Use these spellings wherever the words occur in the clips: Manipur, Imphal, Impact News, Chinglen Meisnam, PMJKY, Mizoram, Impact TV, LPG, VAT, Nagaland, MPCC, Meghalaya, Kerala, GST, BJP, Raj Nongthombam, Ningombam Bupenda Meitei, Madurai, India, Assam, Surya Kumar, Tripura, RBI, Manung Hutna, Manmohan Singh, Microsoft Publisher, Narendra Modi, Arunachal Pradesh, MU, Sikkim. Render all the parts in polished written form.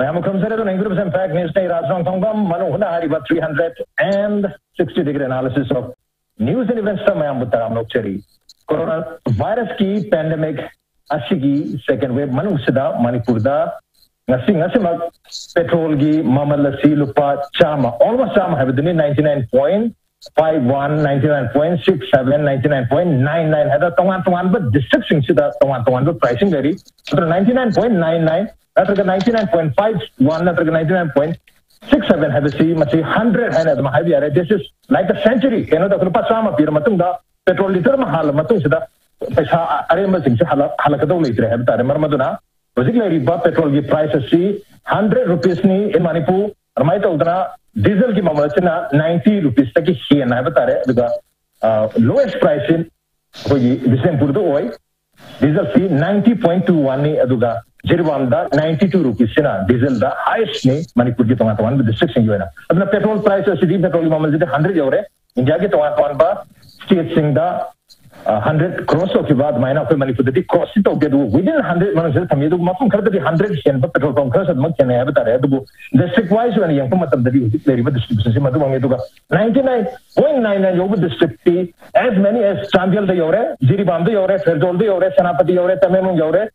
I am considered an English Impact Minister Raj Nongthombam, Manung Hutna had about 360-degree analysis of news and events from Manipur. Coronavirus ki pandemic asigi second wave Manung Sida Manipur da ngasing petrol gi mamala si lupa chama almost chama have the 99.51, 99.67, 99.99 had a tongan but district sing sida tongan but pricing very 99.99. That's 99.51, that's 99.67 have see much 100 and this is like a century. You know the Krupa Sama Pirmatunda petrol liter mahal matusida Pesha Aremasing Halakadolitra have Maduna. Particularly petrol prices see 100 rupees ni in Manipur, Ramaitodana, diesel ki Mamachina 90 rupees taki he and Avatare with the lowest price in Visenpurdo. Diesel fee 90.21 aduga. Jirwanda 92 rupees na diesel da highest ne Manipur ki tongan with the 6 in Uena. Abna petrol prices city petrol mamajid 100 euro. India ki tongan ba state sing da 100 crores ke baad maina pe Manipur di cross it to get within 100 manajid thamiye to mapum kar the 100 shen ba petrol pump kar sad mak kene hai bata rahe to district wise when yang matam dadi uti very much distribution se madu mangi to ka 99.99 over district as many as Chandial da yore Jirwanda yore Ferjol da yore Senapati yore Tamemung yore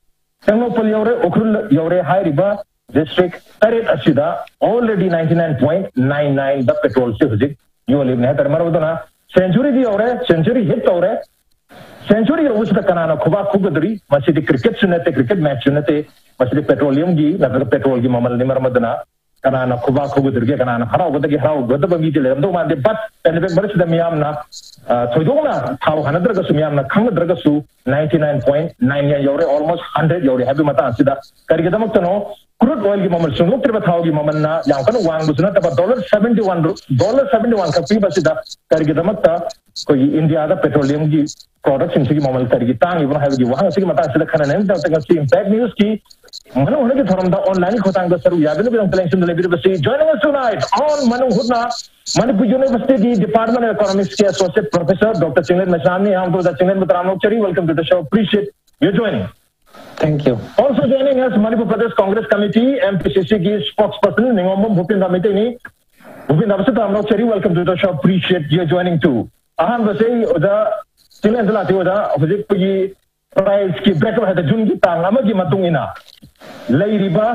Sangopal yore Okrul yore High River district Taret Asida already 99.99 the petrol se hujik you live na tarmar bodana century di yore century hit yore century us ta kana khuba khugdri masidi cricket sunate cricket match sunate masidi petroleum gi nagar petrol gi mamal ni marmadana kana khuba khugdri gi kana harau godagi harau godabangi dile ndo mande but and be barch da miyamna thoidona thau hanadraga su miyamna khangdraga su 99.99 yore almost 100 yore have mata asida karigadamak tano crude oil gi mamal sunu triba thau gi mamalna yankanu wang busuna ta $71 ka pi basida karigidamak ta koi India da petroleum gi products in sigi mamal tarigi tang even have gi wang sigi mata asida khana nen ta ka Impact News ki manu hone ki thoram da online khotang da saru yabinu bilang selection da lebir basi joining us tonight on Manung Hutna Manipur University Department of Economics के Associate Professor Dr. Chinglen Meisnam ने हमको Chinglen Meisnam welcome to the show. Appreciate you joining. Thank you. Also joining us Manipur Pradesh Congress Committee MPCC की spokesperson Ningombam Bupenda Meitei ने Bupenda welcome to the show. Appreciate you joining too. अहम वैसे उधर Chinglen चलाते उधर वैसे कोई price की break है तो जून की तांगामा की मतुंगी ना ले रिबा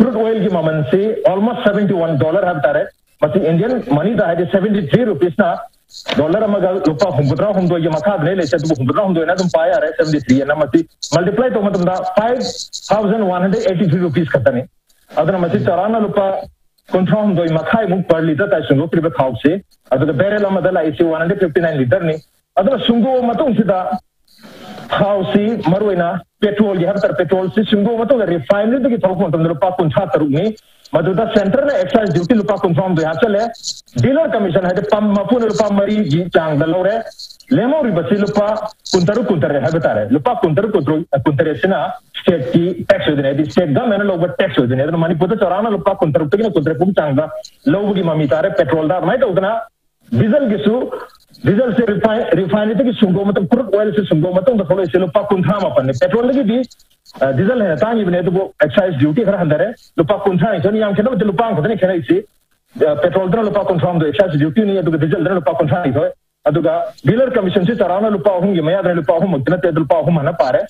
crude oil की मामन से almost $71 है तारे मतलब इंडियन मनी दा है 73 रुपीस ना डॉलर हम अगर रुपा हुंबुद्रा हम दो ये मखा ले लेते तो हुंबुद्रा हम दो ना तुम पाया रहे 73 है ना मतलब मल्टीप्लाई तो मतलब 5183 रुपीस करता नहीं अगर मतलब 94 रुपा कंट्रोल हम दो ये मखा मुक पर लीटर ता सुंगो प्रिबे खाव से अगर बेरेल हम दला इसी 159 लीटर नहीं अगर सुंगो मतलब सीधा खाव से मरुइना पेट्रोल यहां पर पेट्रोल से सुंगो मतलब रिफाइनरी की थोक मतलब रुपा 75 रुपए मधुदा सेंटर ने एक्साइज ड्यूटी लुपा कंफर्म दो हासिल है डीलर कमीशन है पम मपुन लुपा मरी जी चांग दलो रे लेमोरी बसी लुपा कुंतरु कुंतर है बता रहे लुपा कुंतरु कुंतर सेना स्टेट की टैक्स योजना है स्टेट गवर्नमेंट लोग टैक्स योजना है माने पोता चराना लुपा कुंतरु तक ने कुंतर पुम चांग लोग की ममी तारे पेट्रोल दा माइट उतना डीजल गिसु डीजल से रिफाइनरी की सुंगो मतलब क्रूड ऑयल से सुंगो मतलब थोड़ा से लुपा कुंथाम अपन ने पेट्रोल की दी डीजल है तांग इबने तो एक्साइज ड्यूटी खरा अंदर है लुपा कुंठा नहीं तो नहीं हम कहना मतलब लुपा कुंठा नहीं कहना इसी पेट्रोल दर लुपा कंफर्म दो एक्साइज ड्यूटी नहीं है तो डीजल दर लुपा कुंठा नहीं तो अदुगा डीलर कमीशन से तराना लुपा होंगे मैं याद रहे लुपा हो मुतना ते लुपा हो माना पा रहे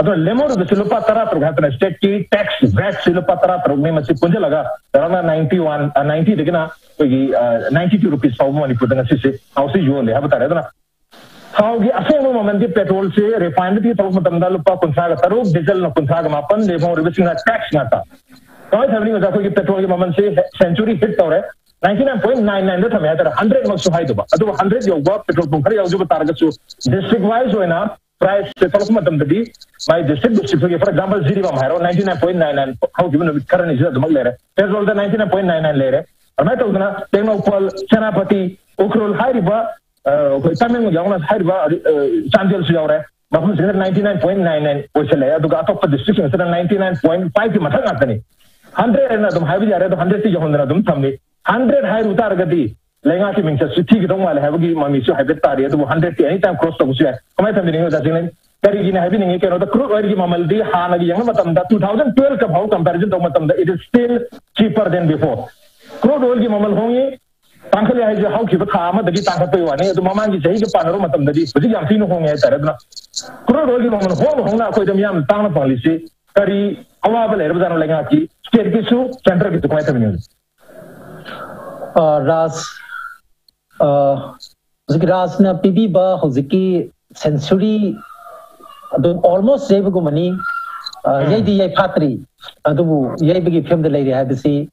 अदुगा लेमोर दे लुपा तरा प्रघातन स्टेट की टैक्स वैट से लुपा तरा प्रघने में से पुंजे लगा तराना 91 90 देखना कोई 92 रुपीस पाव मानी पुतना से हाउस यो ले बता रहे ना खाओगी असे वो ममंदी पेट्रोल से रिफाइनरी तो मतमदा लुपा कुंठा का तरो डीजल न कुंठा का मापन देबो रिवर्सिंग टैक्स नाता तो हमनी को जाको कि पेट्रोल के ममन से सेंचुरी हिट हो रहा 99.99 तो हम यार 100 मक्स हाई दबा तो 100 योगा पेट्रोल पंप करे जो बता रहा डिस्ट्रिक्ट वाइज होना प्राइस से तो मतमदी माय डिस्ट्रिक्ट फॉर एग्जांपल जीरीवा मारो 99.99 हाउ गिवन विद करंट इज दम ले रहे पेट्रोल द 99.99 ले रहे और मैं तो उतना टेक्नोपॉल सेनापति उखरुल हाईरिबा तमेंग यावना हाइरवा चांदियल सुयावरे मफन से 99.99 ओसले अदुगा अटोप डिस्ट्रिक्ट से 99.5 की मथंग आतनी 100 एना तुम हाइवे जा रहे तो 100 से जोंदना तुम थमने 100 हाइर उतार गदी लेगा की मिंग से ठीक दो वाले है बगी ममी से हाइवे तारी है तो 100 एनी टाइम क्रॉस तो कुछ है कमाई थमने हो जाते हैं The crude oil mamaldi hanagi yang matamda 2012 ka bhav comparison to matamda it is still cheaper than before. Crude oil mamal hongi tangkhali hai jo how kiba khama dagi tangkha peiwane to mamangi jahi ke panaro matamda di bujig yam sinu hongi taradna. Crude oil mamal hongna ko dam yam tangna policy kari awab le rabzano lenga ki state kisu center kisu ko etamiu. Ras na PB ba hoziki sensory almost they go money, Yay Patri, Adu, Yabigi film the lady had to see,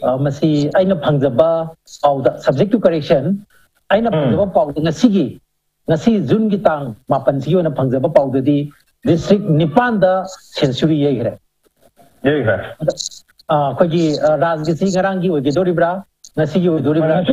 Masi, I know Pangzaba, or subject to correction, I know Pangzaba Pau, Nasigi, Nasi Zungitang, Mapanzio and Pangzaba Pau, the district Nipanda, Sensuri Yegre. Yegre. Koji Razgisi Garangi with Doribra, Nasi with Doribra,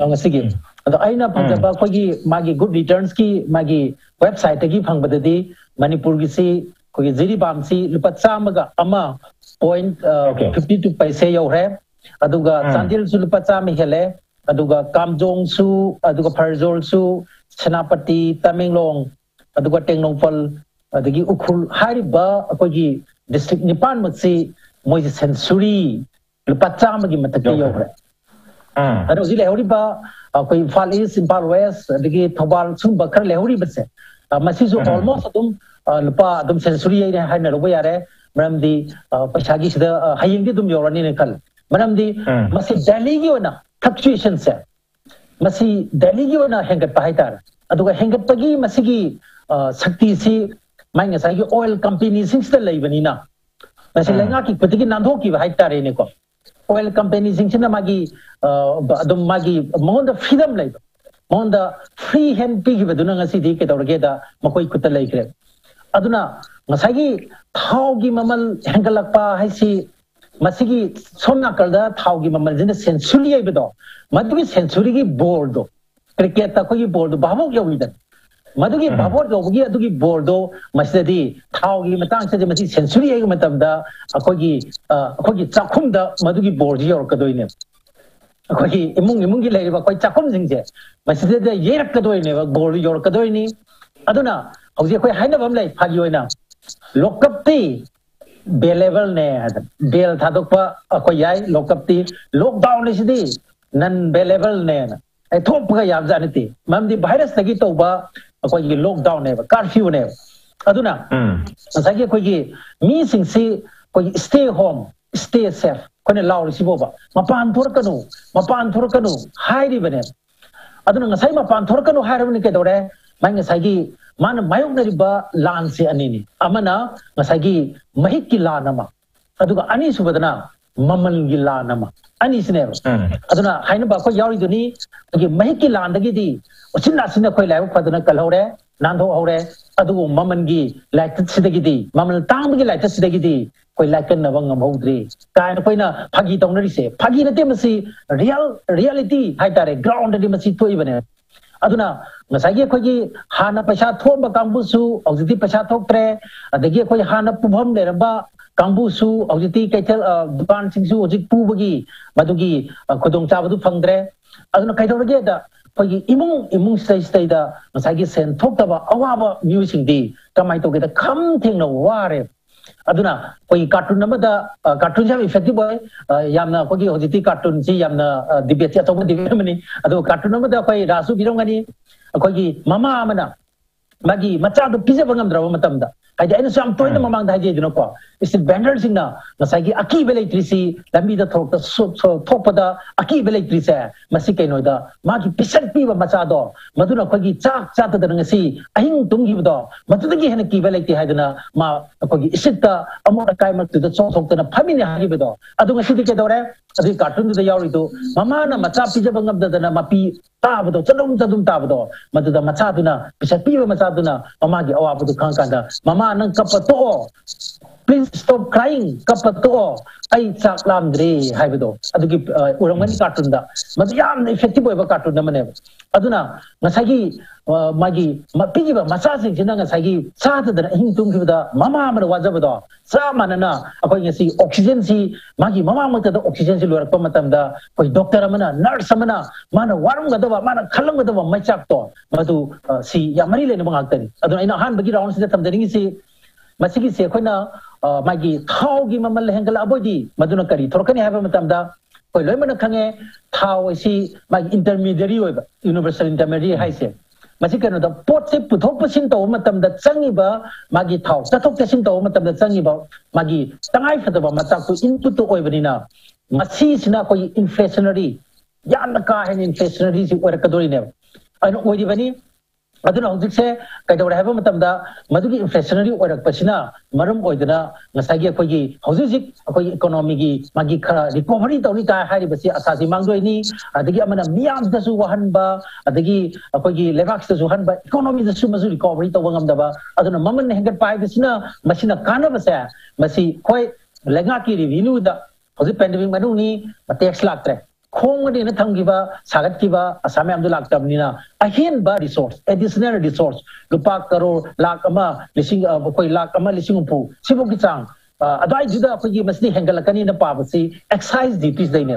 Nasigi. The Aina Pangaba Kogi, Magi Good Returns Ki, Magi website, the Gipang Badadi, Manipurgisi, Kogi Ziri Bamsi, Lupatsamaga Ama point 52 Paise Yore, Aduga Sandil Sulupatsami Hele, Aduga Kamjong Su, Aduga Parzol Su, Senapati, Taminglong, Aduga Tenglongful, Adagi Ukul, Hariba, Kogi, District Nipan Mutsi, Moises Sensuri, Lupatsamagi Mataki Yore. I was Horiba, Imphal East, Imphal West, the gate Tobal, Sumba, Kerle Horibase. Masizo almost Lupa, Dum Sensuri, and Hainer Ware, Madame the Pashagish, the Hayindidum Yoranical. Madame the Masi Daligiona, fluctuation set. Masi Daligiona Hengat Pahitar. Aduka Hengat Pagi, Masigi, Sakti, minus I oil company since the Lavenina. Masilangaki, particularly Nandoki, Haitar in Eco. Oil companies in Chinamagi, Dumagi, Monda freedom labor, Monda free hand pig with Dunanga City or Geda, Makoi Kuta Lake. Aduna, Masagi, Taugi Mamal, Hankalapa, Hasi, Masigi, Sonakalda, Taugi Mamal, in the Sensuri Abido, Madu Sensuri Bordo, Cricket Takoi Bordo, Bamoga with them. Madugi Babodo, Giadugi Bordo, Masadi, Taugi Matang Sedimati, Sensuri Matamda, Akogi, Kogi Takumda, Madugi Bordi or Kadoine. Kogi, Mungi Leva, quite Takumzinze, Masada Yer Kadoine, Bordi or Kadoini, Aduna, Ozeko Hanabam Lake, Paguena, Lokapti, Belevel Ned, Bel Tadopa, Akoyai, Lokapti, Lockdown is the Nan Belevel Ned. I told Pugayabzanity, Mamdi Biras Nagitoba. Akoyi lockdown never, curfew never. Aduna, Asaki Koyi, me sing say, stay home, stay safe, Kone Lauri Sibova, Mapan Turkanu, high rivenet. Aduna Sai Mapan Turkanu, high revenicadore, Mangasagi, Man Mayonariba, Lansi Anini, Amana, Masagi, Mahiki Lanama, Aduka Anisubadana, Mamangilanama, Anis never. Aduna, Hainabako Yariduni, Mahiki Landagidi. Ochina sinakoi lai padana kalore nando hore adu mamangi like sidagidi mamal tamgi like sidagidi koi lakan nawang amhodri kai koi na phagi tongnari se phagi na temasi real reality haitare ground di masi thoi bane aduna masagi koi gi hana pasha thom kambu su aujiti pasha thok tre adagi koi hana pubham le raba kambu su aujiti kaitel dukan sing su ojik pubagi madugi khodong cha badu phangdre aduna kai thor ge da Imung stay the Masagi sent talked about our music day. Come to get a comting of war. Aduna, for you cartoon number the cartoons have effective boy, Yamna Kogi or the cartoon, Yamna, the Betia of the Germany, although cartoon number the Rasu Birongani, Kogi, Mama Amana, Magi, Machado Pisa Bangam Dramatamda. I then some point among the Hajanoko. It's the Banders in the Masagi Aki Velatrisi, Lambi the Talk, the Soap, Topada, Aki Velatrisa, Masikanoda, Magi Pisat Piva Masado, Maduna Kogi, Chak, Chatanasi, Ahim Tungido, Matudaki Hanaki Velati Hadana, Ma Kogi, Sita, Amorakaima to the Soap of the Pamina Hibido, Adunasitikadore, as we cartoon to the Yorido, Mamana Mata Pijabanga, the Namapi, Tavado, Salum Tadum Tavado, Matuda Mataduna, Pisat Piva Mataduna, Mamagi, Oabu Kankanda, Mama. Please stop crying. Kapato. I chak lam dre haibedo adugi urangani cartoon da madu yam effective oiba cartoon da mane aduna nasagi magi mapigi ba masasi jinang nasagi sada da hing tungki da mama amara wajabado sa manana akoi ngasi oxygen si magi mama amata da oxygen si lorakpa matam da koi doctor amana nurse amana mana warum ga da mana khallam ga da machak to madu si yamari le ne bangaktan aduna ina han bagi round si da tamdani si masigi se khoina magi thau gi mamal hengal abodi maduna kari thorkani haba matamda koi loimana khange thau isi magi intermediary oiba universal intermediary haise masikano da pot se puthok pasin to matamda changiba magi thau chathok chasin to matamda changiba magi tangai phadaba mataku input to oibanina masi sina koi inflationary yan ka hen inflationary si orakadori ne an oidibani aduna hojik se kaidora haba matamda madugi inflationary orak pasina marum oidana nasagi akoi gi hojik akoi economy gi magi khara recovery tawni ka hari basi asasi mangdoi ni adagi amana miyam da su wahanba adagi akoi gi lekak da su hanba economy da su mazu recovery tawangam da ba aduna maman hengat pai basina masina kana basa masi koi lenga ki revenue da hoji pandemic manu ni tax lagtre khongde na thangiba sagat kiba asame amdu lagtabnina again ba resource additional resource lupa crore lakama lising koi lakama lisingupu sibu kichang adai juda khogi masni hengalakani na pabasi excise duties deine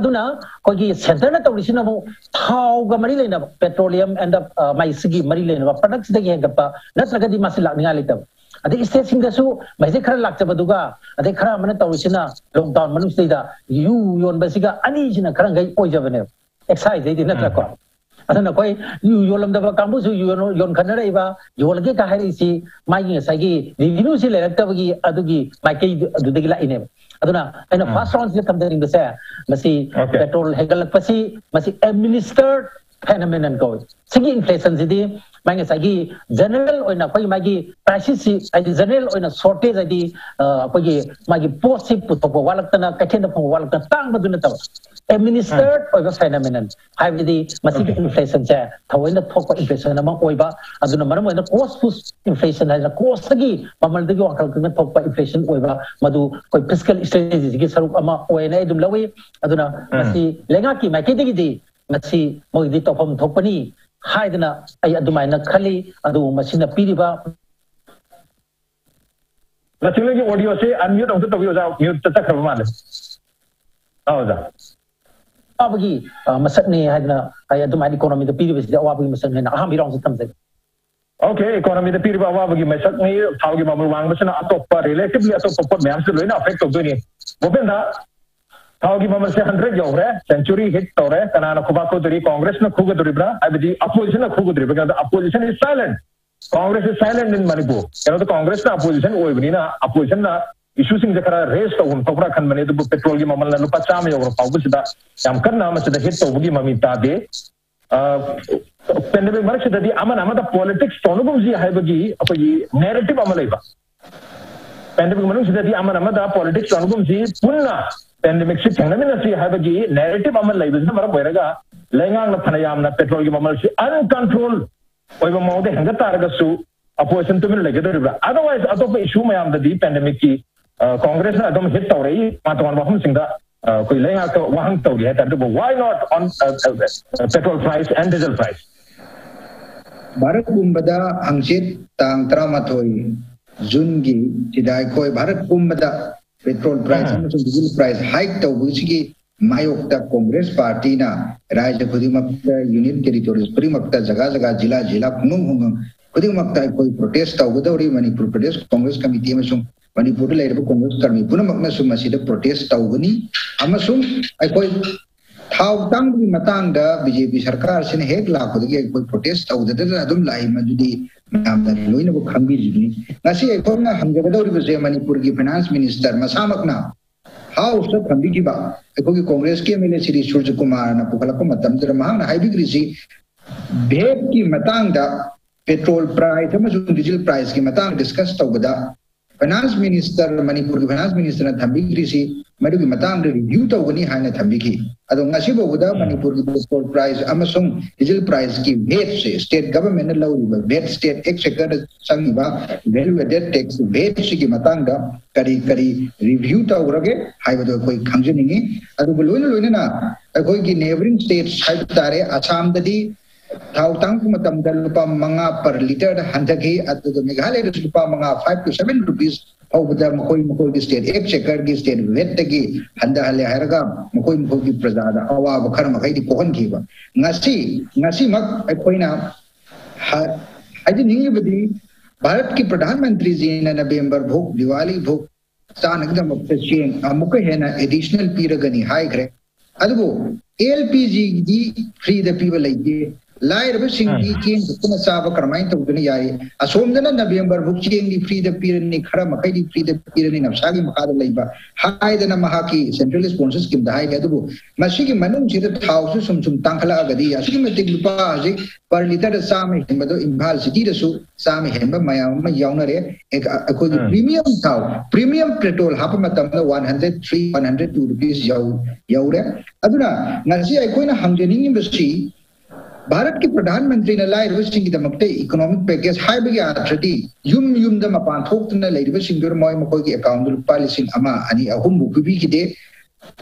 aduna khogi center na tawlisina bo thau ga mari leina petroleum and my sigi mari leina products de hengapa natragadi masila ninga leitab adai state sing da su maise khara lakchabaduga adai khara mana tawlisina lockdown manung seida yu yon basiga ani jina khara ngai oijabane excise de natra ko adana koi yu yolam da kambu su yu yon khana raiba yolge ka hari si mai sai gi revenue si leraktabagi adugi mai kai adudagi la ine aduna aina first round le kamdering da sa masi petrol hegalak pasi masi administered phenomenon ko sigi inflation jidi mangi sagi general oina koi magi prices general oina shortage adi koi magi posi putopo walakna kathena po walakna tang baduna taw administered oiba phenomenon hai the massive inflation cha thawaina thokpa inflation ama oiba aduna maram oina post inflation hai la cost gi mamal de gi wakal kana thokpa inflation oiba madu koi fiscal strategy gi sarup ama oina idum lawi aduna masi lenga ki mai ki de masi moi di topam thokpani haidna ai adumaina khali adu masina piriba lachule gi audio se unmute auto to audio mute ta khaba male auza abgi masakne haidna ai adumaina economy da piriba se awabgi masakne na aham birong se tamse okay economy da piriba awabgi masakne thawgi mamul wang masina atop relatively atop pop ma'am se loina affect to ni Bupenda thawgi mamul se 100 yowre century hit tore kanana khuba ko duri Congress na khuga duri bra abdi opposition na khuga duri because opposition is silent Congress is silent in Manipur you know the Congress na opposition oibni na opposition na issues in the race to un topra khan mane the petrol gi mamul na lupa cham yowre paw sida jam karna ma sida hit tobgi mamita de pandemic march sida di aman amada politics tonobji haibagi apogi narrative amalaiba pandemic manu sida di aman amada politics tonobji punna pandemic se phenomenon se have ji narrative amal lai bus mara boiraga lengang na phanayam na petrol gi amal se uncontrolled oiba maude hangata aragasu opposition to min legedura otherwise atop issue mayam da di pandemic ki Congress na adam hit tawrei Manmohan Singh da koi lenga ka wahang tawri hai that why not on petrol price and diesel price bharat kumbada angshit tang 13 june gi tidai koi bharat kumbada petrol price and diesel price hike to whichki mayok ta Congress party na rajya khudimakta union territories primakta jaga jaga jila jila khung khung khudimakta koi protest ta udori Manipur Pradesh Congress committee ma sum Manipur le rebo Congress karmi punamakna sum masida protest ta ugni amasum ai koi thau tang bi matang da BJP sarkar sin hek la khudgi ai koi protest ta udada adum lai majudi namdani loina ko khambi jini ngasi ekorna hamjabadori bese Manipur ki finance minister masamakna house of khambi ki ba ko ki Congress ke MLA Shri Surya Kumar na pukala ko matam der mahana hybrid si beb ki matang da petrol price and diesel price ki matang discuss ta bada Finance Minister, Manipur Finance Minister na thambikri si madugi matang review to wani hana thambiki. Ado ngasi ba uda Manipur Gold Price amasung diesel price ki VAT se state government na lauri ba VAT state exchequer sangi ba value added tax VAT si ki matang da kari review to urage hai ba do koi khamje ningi. Ado loine na koi ki neighboring states hai tare Assam da di Tang Matamdalupa Manga per liter Handagi at the Meghalaya Lupa Manga $5 to $7 over the Makoy state exchequer state Vetagi Handahale Haragam Makoy Mkoki Prasada Awa Karmahidi Kohankiva. Nasi Mak Akoina I didn't even Bharatki Pradhan Mantri Zin and a Bember book, Diwali book, Sanagam of the Shane, Amukahena additional Piragani high grade. Adubo LPG D free the people like the Liar Singh came to Sava Karmain to Guniari. Assume the November Bukhindi free the Pirani Karamakadi free the Pirani of Sagi Mahadalaiba. High the Namahaki, central sponsors came the high Gadu. Masiki Manum cheated houses from Tankala Gadi, Asimatic Lupazi, Parlita Sami Himado, Imphal City, the Su, Sami Hemba, Mayama, Yaunare, a good premium cow, premium pretol, Hapamatam, 103, 102 rupees Yaure. Aduna, Nancy Icona Hungarian Embassy. Bharat ki Pradhan Mantri na lai reversing the Makte economic package high big atradi yum the mapan hope to lay reversing your moy makoki account policy ama and ahumbu kubiki de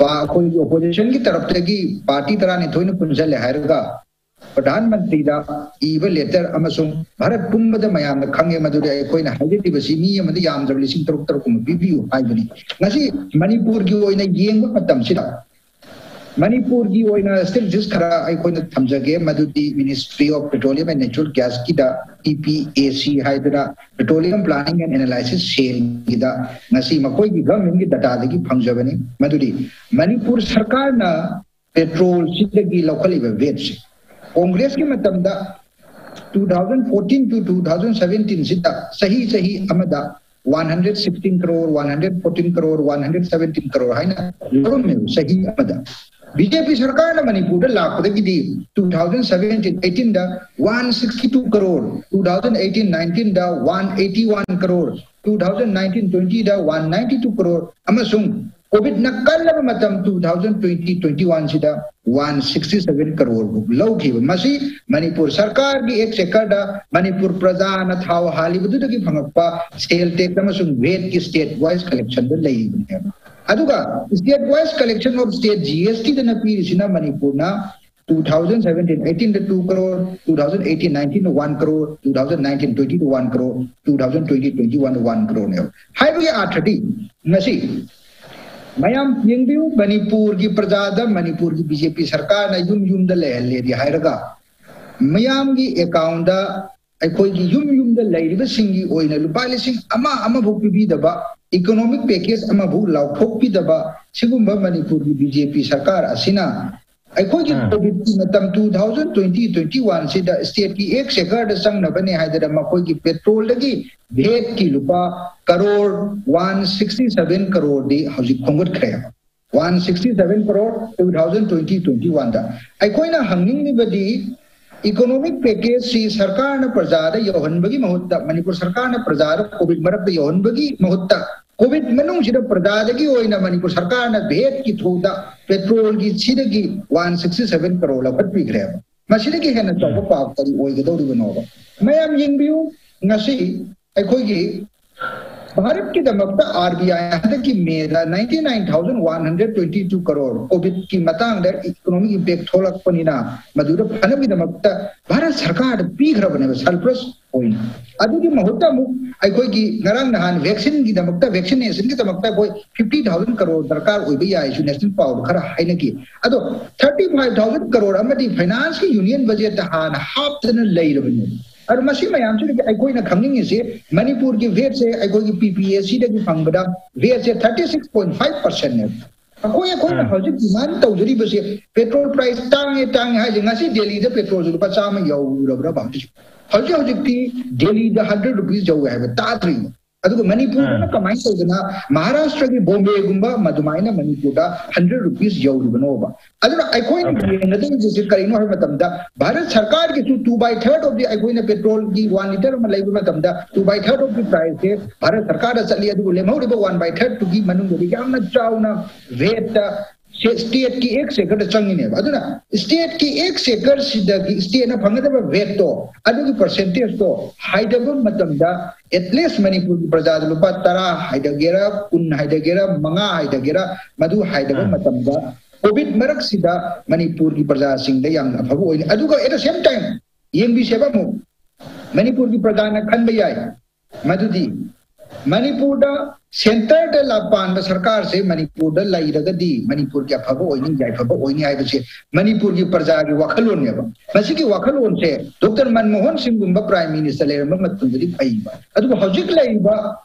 opposition ki taraptagi party tarani toin punjale harga Pradhan Mantri da evil letter amasum Bharat Pumba the Mayam the Kange Madurai Koina Hadi Basimi and the Yam the releasing Turkum BBU Ibani. Nasi Manipur Gio in a Yang Matam Sira. Manipur ki oina still just khara I koina thamjage Madhudi Ministry of Petroleum and Natural Gas ki da EPAC Hydra Petroleum Planning and Analysis share ki da ngasi makoi ki government ki data de ki phamjabani Madhudi Manipur sarkar na petrol sidagi locally wage Congress ki matam da 2014 to 2017 sita sahi amada 116 crore 114 crore 117 crore haina lorume sahi amada BJP सरकार ने मणिपुर लाख पद की दी 2017-18 दा 162 करोड़ 2018-19 दा 181 करोड़ 2019-20 दा 192 करोड़ अमसुंग covid नकल मतम 2020-21 सिदा 167 करोड़ लौकी मसी मणिपुर सरकार की एक सेकंड मणिपुर प्रजा न थाव हाली बदु की फंगपा सेल टेक अमसुंग वेट की स्टेट वाइज कलेक्शन द लई Aduga state wise collection of state GST the Napirisina Manipur na 2017-18 to 2 crore, 2018-19 to 1 crore, 2019-20 to 1 crore, 2020-21 to 1 crore now. Highway R30 Nasi Mayam Yingbu Manipur ki Prajada Manipur ki BJP Sarkar na yum the lady Hairaga Mayam ki account I call yum the lady singi or in a lupali sing ama bukbi the ba Economic package amabhu law phokpi daba sigumba Manipur BJP sarkar asina I call it 2020-21 se the state ki ek second sang na bane haidara makoi ki petrol lagi bhet ki lupa crore 167 crore de haji khongot khaya 167 crore 2020-21 da I call na hanging ni badi Economic package si sarkar na prajada yohanbagi mahutta Manipur sarkar na prajada covid marab yohanbagi mahutta covid manung sida prajada gi oina Manipur sarkar na bhet ki thoda petrol gi chidagi 167 crore lapat bigreba masile gi hena chopa paak tari oi gi dori banoba mayam yingbiu ngasi akhoi gi Bharat ki damakta RBI ki meda 99,122 crore covid ki matang der economic impact tholak panina madura phanabi damakta Bharat sarkar pigra baneba surplus hoina adu ki mahota mu ai koi ki narang nahan vaccine ki damakta vaccination ki damakta koi 50,000 crore sarkar hoibai ai su national power khara haina ki ado 35,000 crore amadi finance ki union budget han half the lairabani और मसी में आम चीज़ आई कोई ना खंगिंग ही से मणिपुर की wait से आई कोई की पीपीएसी डे की फंग बड़ा वेट से 36.5% है कोई ना हज़िर मान तो उधरी बसे पेट्रोल प्राइस टांगे है जिंगा से डेली द पेट्रोल जो पचास में याऊ रबरा बांटी हज़िर हज़िर की डेली द 100 रुपीस जाऊ है बता रही Adugo Manipur na kamay sa gana Maharashtra ki Bombay gumba madumay na Manipur da $100 yaudibano ba. Aduna aikoy na natin jisir karino har matamda. Bharat sarkar ke tu 2/3 of the aikoy na petrol ki 1 liter malay gumba matamda 2/3 of the price ke Bharat sarkar asali adugo le maure ba 1/3 to ki manung gudi kya na chau na veta. State ki ek second changi ne. Aduna state ki ek second sida ki state na phangda ba weight to. Adu percentage to. Haidagun matamda at least Manipur prajad lupa tara haidagera pun haidagera manga haidagera madu haidagun matamda COVID marak sida Manipur ki prajad singda yang aphabu oil. Adu at the same time yeng bi seba mu Manipur ki prajad na khan bayai madu di Manipur da center de la pan the sarkar se Manipur da lai ragadi Manipur kya phabo oini jai phabo oini ai bse Manipur ki praja ki wakhalon ne ba masi ki wakhalon se Dr Manmohan Singh gumba prime minister le ramat tundri phai ba adu hojik lai ba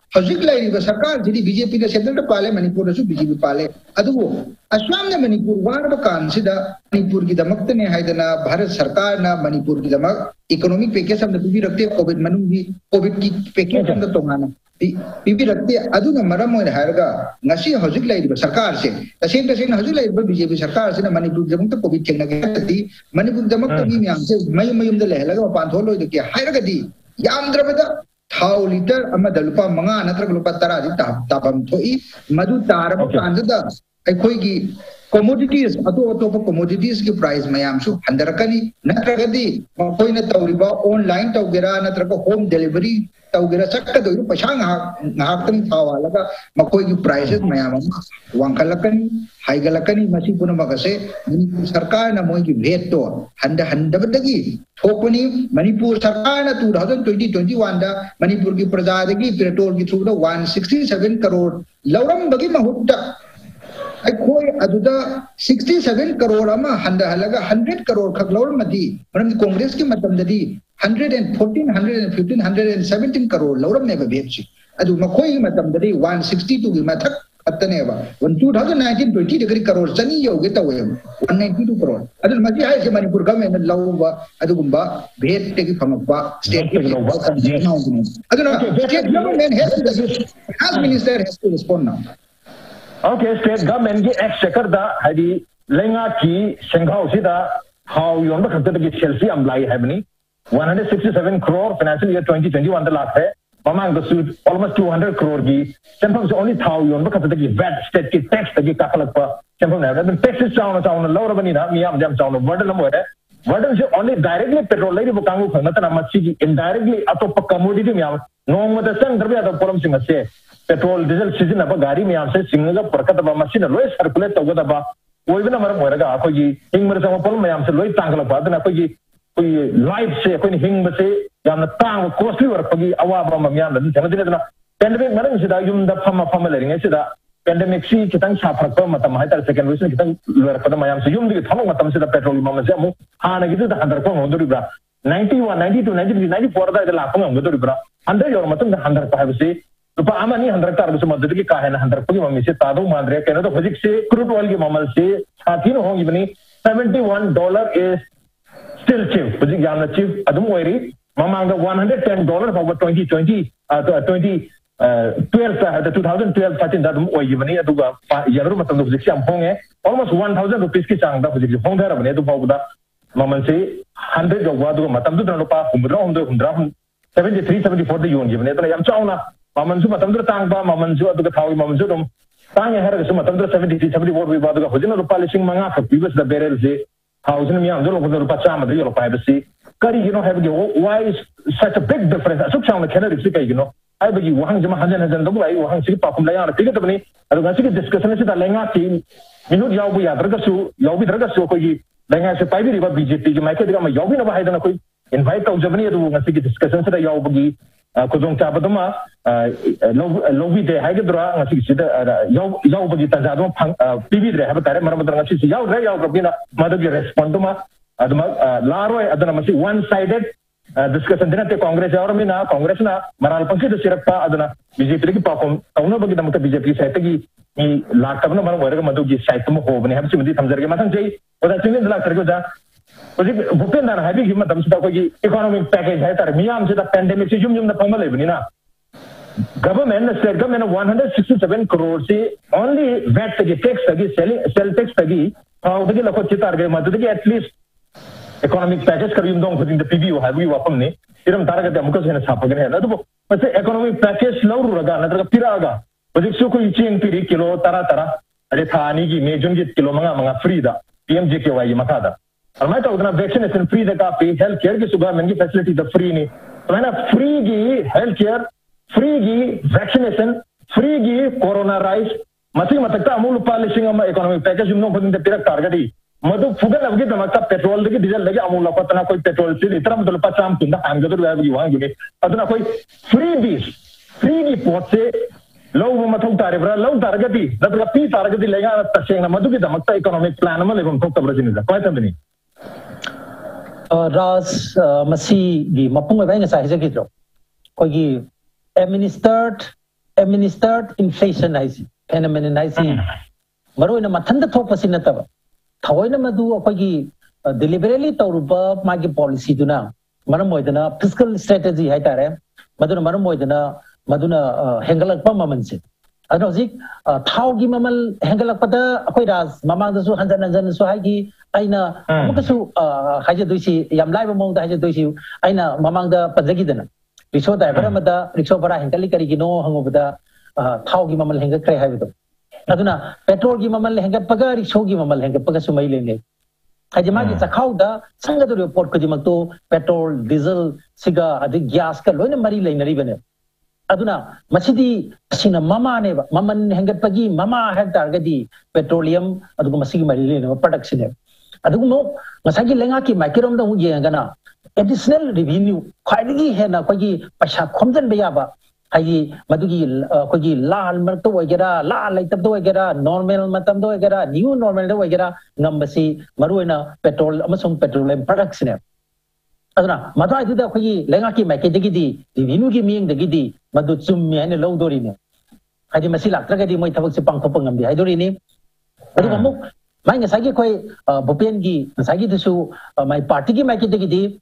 sarkar jidi BJP da center da pale Manipur da su BJP pale adu Assam ne Manipur war ba kan sida Manipur ki damak ne haidana Bharat sarkar na Manipur ki damak economic package sam da bi rakte COVID manung bi COVID ki package sam da tongana PP रखते अदु न मरम होय हारगा नसी हजिक लाइब सरकार से तसेन तसेन हजिक लाइब बीजेपी सरकार से मणिपुर जमक तो कोविड खेंगना गति मणिपुर जमक तो मी म्याम से मय मयम द लहलगा पान थोल होय के हारगदी याम द्रबद 1000 लीटर अम दलपा मंगा नत्र लुपा तरा दि तापम थोई मधु तारम कांददा अखोय की commodities अतो अतो commodities की price मयाम सु हंदरकनी नत्रगदी कोई न तौरिबा ऑनलाइन तौगेरा नत्र को होम डिलीवरी तौगेरा चक्क दोइरु पशांग नाकतन थावालगा मकोई की प्राइसेस मयाम वांकलकनी हाइगलकनी मसी पुन मगसे सरकार न मोई की भेट तो हंदबदगी थोपनी मणिपुर सरकार न 2021 दा मणिपुर की प्रजा दगी पेट्रोल की थ्रू 167 करोड़ लौरम बगी महुत्ता I koi aduda 67 crore ama handahalaga 100 crore khaklor madi. Maram Congress ki matam dadi 114, 115, 117 crore lauram neva bhebchi. Adu makoi matam dadi 162 ki mathak attaneva. When 2019-20 degree crore chani yoge tawem 192 crore. Adu magi hai se Manipur government lauva adu gumba bhet te ki phamappa state ki lauva sanjay na adu. Adu na state government has minister has to respond now. Okay, state government ki ex secretary da hadi lenga ki senghau sida how you under khate ki selfie am lai hai bani 167 crore financial year 2021 the last hai mamang the suit almost 200 crore ki sometimes only how you under khate ki VAT state ki tax ki kakalak pa sometimes the taxes down lower bani na miam jam down word lam word But only directly petrol lady bukangu khanatana machi indirectly ato commodity miam no mata sang darbe ato poram singa se petrol diesel season aba gari miam se singa prakata ba machi na loy circulate togoda ba koi bina mar moraga ako ji hing mar sama pol miam se loy tangla ba na ko ji koi life se koi hing ba se jam na tang costly war pagi awa ba miam na jana jana na pandemic marang sida yum da fama le ringa sida pandemic si kitang safar ko matam hai tar second vision kitang luar pada mayam se yum di thamo matam se petrol mama se amu ana gitu da handar ko ngonduri bra 91 92 93 94 da la ko ngonduri bra handar yor matam da handar pa se pa amani handar tar se madad ki ka hai na handar ko mama se tado mandre ke na to fajik se crude oil ki mama se satin ho ibni $71 is still cheap fajik yana cheap adum oiri mama anga $110 for 2020 the 2012-13 that oi yivani aduga yagru matam do jikam honge almost 1000 rupees ki chang da jikam hongda rabne do pauda maman se 100 jogwa do matam do nalopa humra humra 73 74 the yon yivani da yam chauna maman su matam do tang ba maman su aduga thawi maman su dum tang har su matam do 73 74 we baduga hojina rupa lising manga for previous the barrel se hausen mi andro ko rupa chama do yo pa bsi kari you know have why is such a big difference asuk chauna canary se kai you know I believe Wang Jamahan the way Wang Sip of Layana ticket of me, I don't see discussion is the Langa team. You know Yawi Adragasu, Yawi Dragasoki, Langa Sapai River BJP, you might get a Yawin of Haidanaki, invite of Germany to discussions at the Yawogi, Kuzon Tabadama, Lovi de Hydra, Yawogi Tazadon, PV, they have a Taramaramadanasi, Yaw, Madavi Responduma, Laroy Adanamasi, one sided. Discussion didn't take Congress or Mina, Congress, Maral Paki, the Sirapa, Adana, BJP, Pakum, Taunabagam, BJP, Satagi, Lakabana, whatever Maduki, Saitamu, and have some of the Tamzargamatan Jay, but I think in the Lakagoda, Bupenda, having human economic package, Miam, the pandemic, the Pamalevina. government, the state government, 167 crores only VAT tagi, tax tagi, sell tax tagi, at least economic package karim dong the PBO have we wapam ne, iram taragat amukas hena sapagan hena. Tabo, but the economic package lauru raga, natra piraga. But if so kuchi empiri kilo taratara, arethani ki majunjit kilo manga free da, PMJKY makada. And my talk vaccination free the kapi, healthcare ki suga mengi facility the free ni. When a free gi healthcare, free gi vaccination, free gi corona rise, mati matakta amul palishing ama economic package no putting the pirak targeti. Madhu fugal avgi damakta petrol lagi diesel lagi amul apatana koi petrol chil itra madhu pacham tinda amgadur avgi wang gune atana koi free gi potse low mathu taribra low targeti natra p targeti lega tashenga madhu ki damakta economic plan amal evon thok tabrajini da koi tambini. Ras masi di mapunga bang sa hisa kitro kogi administered inflation is phenomenon is maro ina mathanda thok pasina ta thawaina madu kogi deliberately toruba magi policy duna maram hoidana fiscal strategy hai tare maduna maram hoidana maduna hengalak pa mamanse adojik thau gi mamal hengalak pa da koi ras mamang da su hanjan su hai gi aina mukasu haje doisi yamlai bamong da haje doisi aina mamang da pajagi dana riso da bara mada riso bara henkali kari gino hangob da thau gi mamal hengak krai hai do aduna petrol gi mamal hengak paga riso gi mamal hengak paga sumai lene haje magi chakhau da sangadu report ko jimak to petrol diesel siga adik gas ka loina mari leinari bane aduna masidi asina mama ne maman hengak pagi mama hai targadi petroleum adugo masigi mari lene production ne adugmo masagi lenga ki microm da hu yenga na additional revenue khwaidigi hena koji paisa khomjan beya ba haji madugi koji lal mar to wagera lal laitab do wagera normal matam do wagera new normal do wagera nambasi maruena petrol amasung petroleum products ne aduna madai da koji lenga ki microm di revenue gi miyeng dagi di madu chum me ne low dori ne haji masi lakra ga di moi thabak se pangthopang ngam di hai dori ne adugmo my Nasagi Koi Bopengi, Nasagi Dusu, my party Makitigi,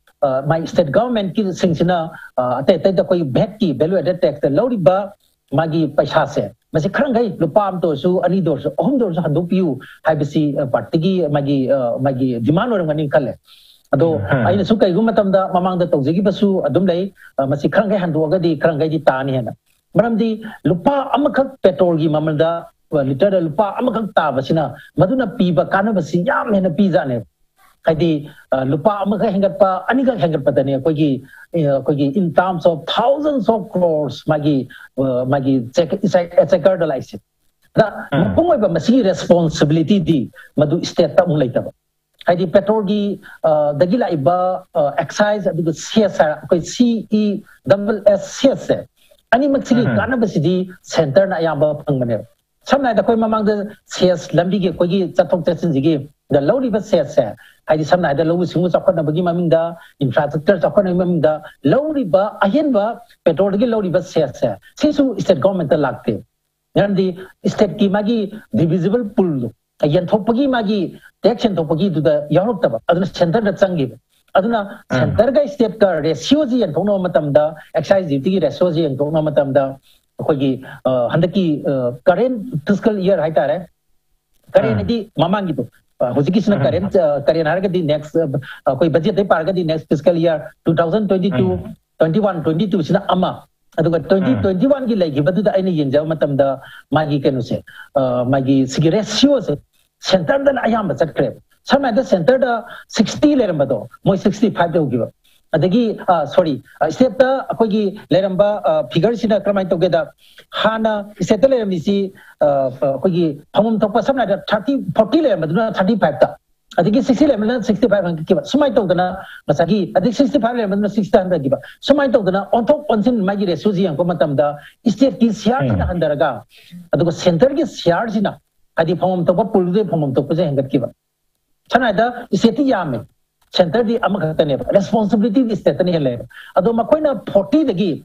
my state government kids Singsina, Tetakoi Becky, Belu at the text, the Loriba, Magi Pashase, Masikrangai, Lupam Tosu, Anidos, Omdos, Hadupu, Hibisi, Partigi, Magi, Dimano Manikale. Although I Suka Gumatanda, Mamang the Tozigibasu, Adumlay, Masikrangai and Wagadi, Krangai Taniana. Madam the Lupa Amakat Petorgi Mamalda. Literal lupa amakang tavasina maduna piba kanabasi yam hena pizza ne kadi lupa amaka hengat pa anika hengat patane kogi in terms of thousands of crores magi checker the license da mungoi ba masi responsibility di madu state ta mulai ta kadi petrol gi dagila iba excise abigo csr koi CESS ani maxi kanabasi di center na yamba pangmane sometimes the koi mamang the CS lambi ge koi gi chathok chasin ji the low river CS hai some night the low singu chakon bagi maming da infrastructure chakon maming da low river ahen ba petrol ge low river CS sisu state government the lakte and the state ki magi divisible pool ayen thopagi magi action thopagi to the yorok ta aduna center da changi aduna center ga state ka ratio ji and thongno matam da excise duty ratio ji and thongno matam da Kogi Handaki current fiscal year Haitare current Mamangito Husikishna current Karianargadi next koi budget pargadi next fiscal year 2022-21-22 Sina Ama Aduga 2021 Gilagi but the any Yenja Matam the Magi Kenuse Magi Sigiresios Center than Ayamba set crab. Some at the center the 60 Lerambado, Moy 65 Giver. Adagi sorry, step the Kogi Leramba figures in a crime together. Hana settle MBC Kogi Hamum Topa some at 30-40 Lemon 35. I think 60 lemon 65 and give up. So my togana Masagi, I think 65 lemon 600 give up. So my togana on top on sin Magire Suzy and Komatamda is the Siarina and Daraga. At the center is Siarzina. I think Hamum Topa Pulde Pomum Topa and give up. Chanada is Seti Yami. Center the Amakatane, responsibility is Tetaniel. Although Makoina 40 the gi,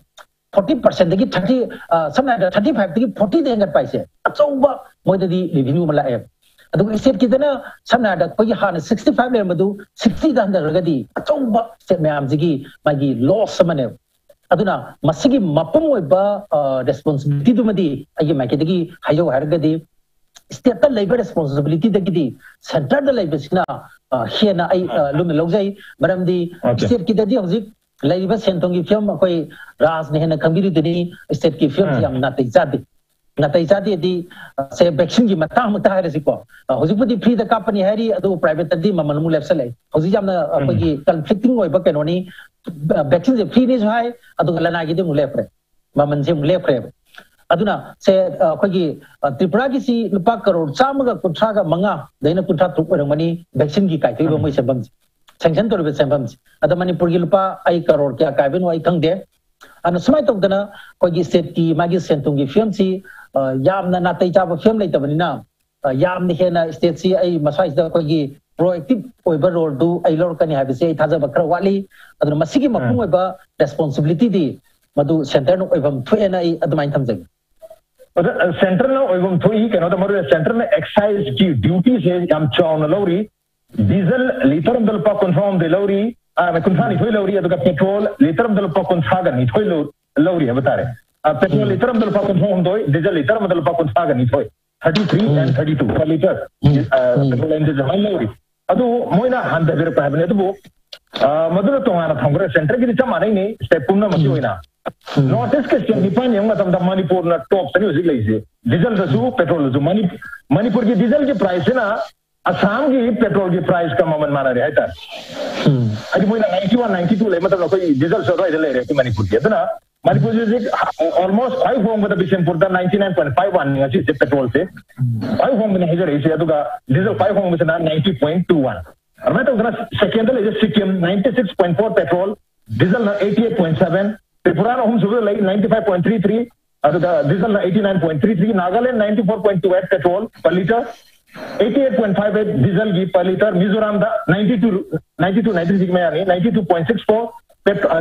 40% the gi 30, some at 35 the 40 the enterprise. That's over whether the revenue malae. Although we said Kitana, some at Koyahan 65 Lemadu, 60 than the Ragadi, that's over said Mayam Zigi, Magi, lost some. Aduna, Masigi Mapumu ba responsibility to Madi, Ayamakidi, Hayo Hargadi, step the labor responsibility the Gidi, Central the Labor Sina, here na Lumelogay, Madame the Circuit of Labor Sentongi Fiam, Ras Nehena community, State Kifiam, Natizadi. Natizadi, the Sebexingi Matamata Resico, Hosipudi pre the company Harry, though private Adi Mamamu Lepsele, Hosiam conflicting or Bakanoni, Bexin the free is high, Adulanagidim Lepre, Mamanzim Lepre. Aduna said Kogi, Tripragisi, Lupaka or Samaga Kutraga Manga, the Inakutra to money, Bexingi Kai, Musabangs. Sanction to the Sambams, Adamani Purgilpa, Aikar or Kakabino, I come there. And a smite of Dana, Kogi said the Magisan to give Fiancy, Yam Nataita of Family Tavanina, Yam Nihena State I massage the Kogi, proactive Oiber or do I Lorcan have said Hazabakrawali, and Masiki Makumba responsibility, Madu Central Oivam Tuena at the Mind Tamzing. But Central Oivam Tui, another model Central excise duties, Yam Chon Lori. Diesel, literum del confirm the lorry, Kunfani Lori at the petrol, literum del Poconsagan, it lorry avatare. A petrol literum del Poconhome doi, diesel literum del Poconsagan, it 33 and 32 per liter. Petrol and the lorry. Adu Moina Handa Verpabu, Madura Tomana Congress, and Trigita Marini, Stepuna Matuina. Not this question, Nipanium of the Manipur tops and music. Diesel the zoo, petrol the Manipur diesel price in a Assam petrol price का मामला माना रहा है तार अभी मुझे 91, 92 ले मतलब कोई डीजल सौ रुपए ले रहे थे मणिपुर के तो ना मणिपुर जैसे almost 5 होंगे तो बिशन पुरता 99.51 नहीं अच्छी से पेट्रोल से 5 होंगे नहीं जरूर ऐसे तो का डीजल 5 होंगे तो ना 90.21 और मैं तो उतना सेकेंडल है जैसे सिक्किम 96.4 पेट्रोल डीजल ना 88.7 त्रिपुरा ना हम सुबह लाइक 95.33 और तो डीजल ना 89.33 Nagaland 94.28 petrol per litre 88.58 diesel per liter. Mizoram da 92.64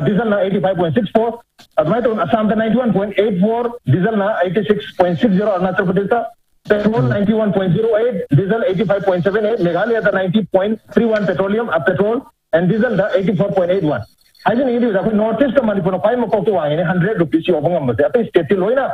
diesel na 85.64. Assam da 91.84 diesel na 86.60. Arunachal Pradesh da petrol 91.08 diesel 85.78. Meghalaya da 90.31 petroleum petrol and diesel da 84.81. I think it is a northeast of Manipur. Five makoto waine 100 rupees. You obangam bade. Apni state loy na.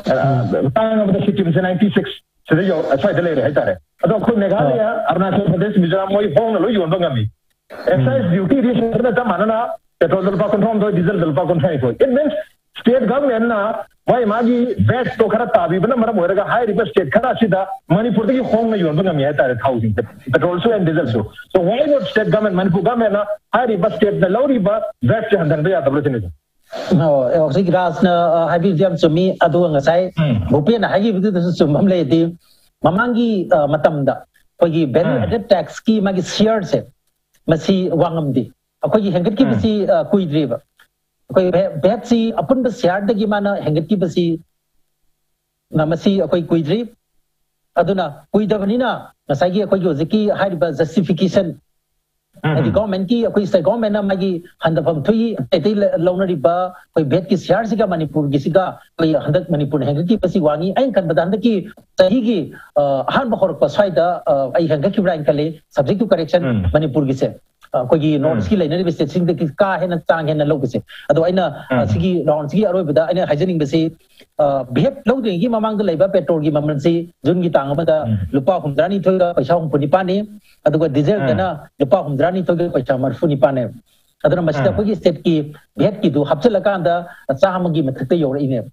Tangan bade city mese 96. So they go as I delay it. I don't could Negaya, Arnachal Pradesh, Mizoram, you and Dongami. Excise duty is the Manana, petrol the Paconton, diesel the Paconton. It means state government now, why Magi, Best Tokarata, even a Maramuera, high river state, Karashida, money for the home, you and Dongami at housing, petrol and diesel. So why would state government, Manipur government, high river state, the low river, Best and then they are the president? No, Oxig Rasna, I give them to me, Aduanga Sai, Bupena, I give this to Mamlady, Mamangi Matamda, Kogi, very tax key, Magi Sears, Masi Wangamdi, Akogi Hengakipasi, Kui River, Betsy, upon the Siard the Gimana, Hengakipasi, Namasi, Akoi Kui Drive, Aduna, Kui Davanina, Masagi, Koyoziki, Hariba justification. The government ki koi se government na magi handapam thui eti launari ba koi bed ki share siga Manipur kisiga koi handak Manipur hanga ki pasi wangi ain kan badanda ki sahi ki han bahor pasai da ai hanga ki brain kale subject to correction Manipur ki se koi notes ki lainari bese sing de ki ka he na tang he na log se ado aina sigi round sigi aroi bada aina hygienic bese behave log de gi mamang da laiba petrol gi mamran si jun gi tang ba da lupa humdrani thoira paisa hum punipani ado ko diesel da na lupa Rani to get Pachamarfuni Pane. Adana Masaki said ki Betkidu Hapsalakanda at Sahamagi Mateo or Inem.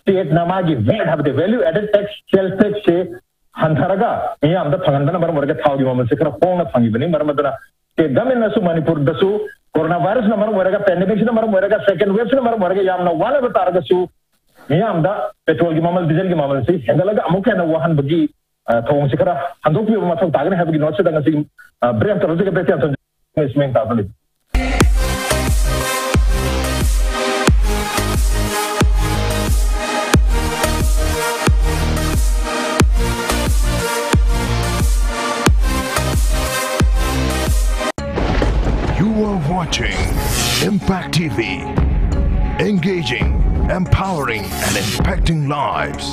state Namagi, where have the value added tax, sales tax, say Hantaraga, Miam the Pangana Margaret, how you want to secure a phone of Pangivani, Marmadana, State Daminasu Manipur, the Su, Coronavirus number, wherever pandemic number, wherever second wave number, wherever Yamna, one of the Targasu, Miam the petroleum digital governments, and the Lagamuk and Wahan Bugi. Thong Sikara, and don't you must have taken having not said anything. Brave to look at the basement tablet. watching Impact TV, engaging, empowering and impacting lives.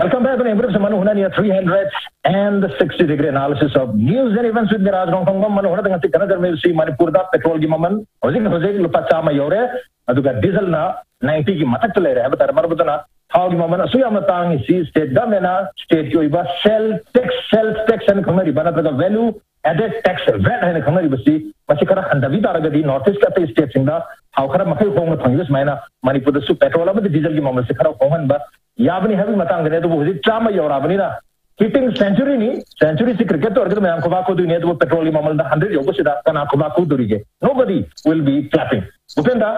Welcome back to Manung Hutna, your 360-degree analysis of news and events with Raj Nongthombam. Manung Hutna tengah tengah kerana si Manipur dah petrol gimaman, hujung lupa sama yore, adukan diesel na 90 gimatak tu leh. Betul, baru betul na thau gimaman. Suya matang si state dah mana state itu iba self tax and khamari, bana tengah value added tax rate and khamari besi masih kerana anda vida raga di northeast kata state singda, thau kerana makai kongan thangis mana Manipur tu petrol apa tu diesel gimaman sih kerana kongan ba. याबनी है भी मतांग नहीं तो वो जिस चाम ये और आबनी ना किटिंग सेंचुरी नहीं सेंचुरी सी क्रिकेट तो और कितना मैं आंखों बाको दूं नहीं तो वो पेट्रोली मामले ना 100 योगों से दाखन आंखों बाको दूरी के nobody will be clapping बुपेंदा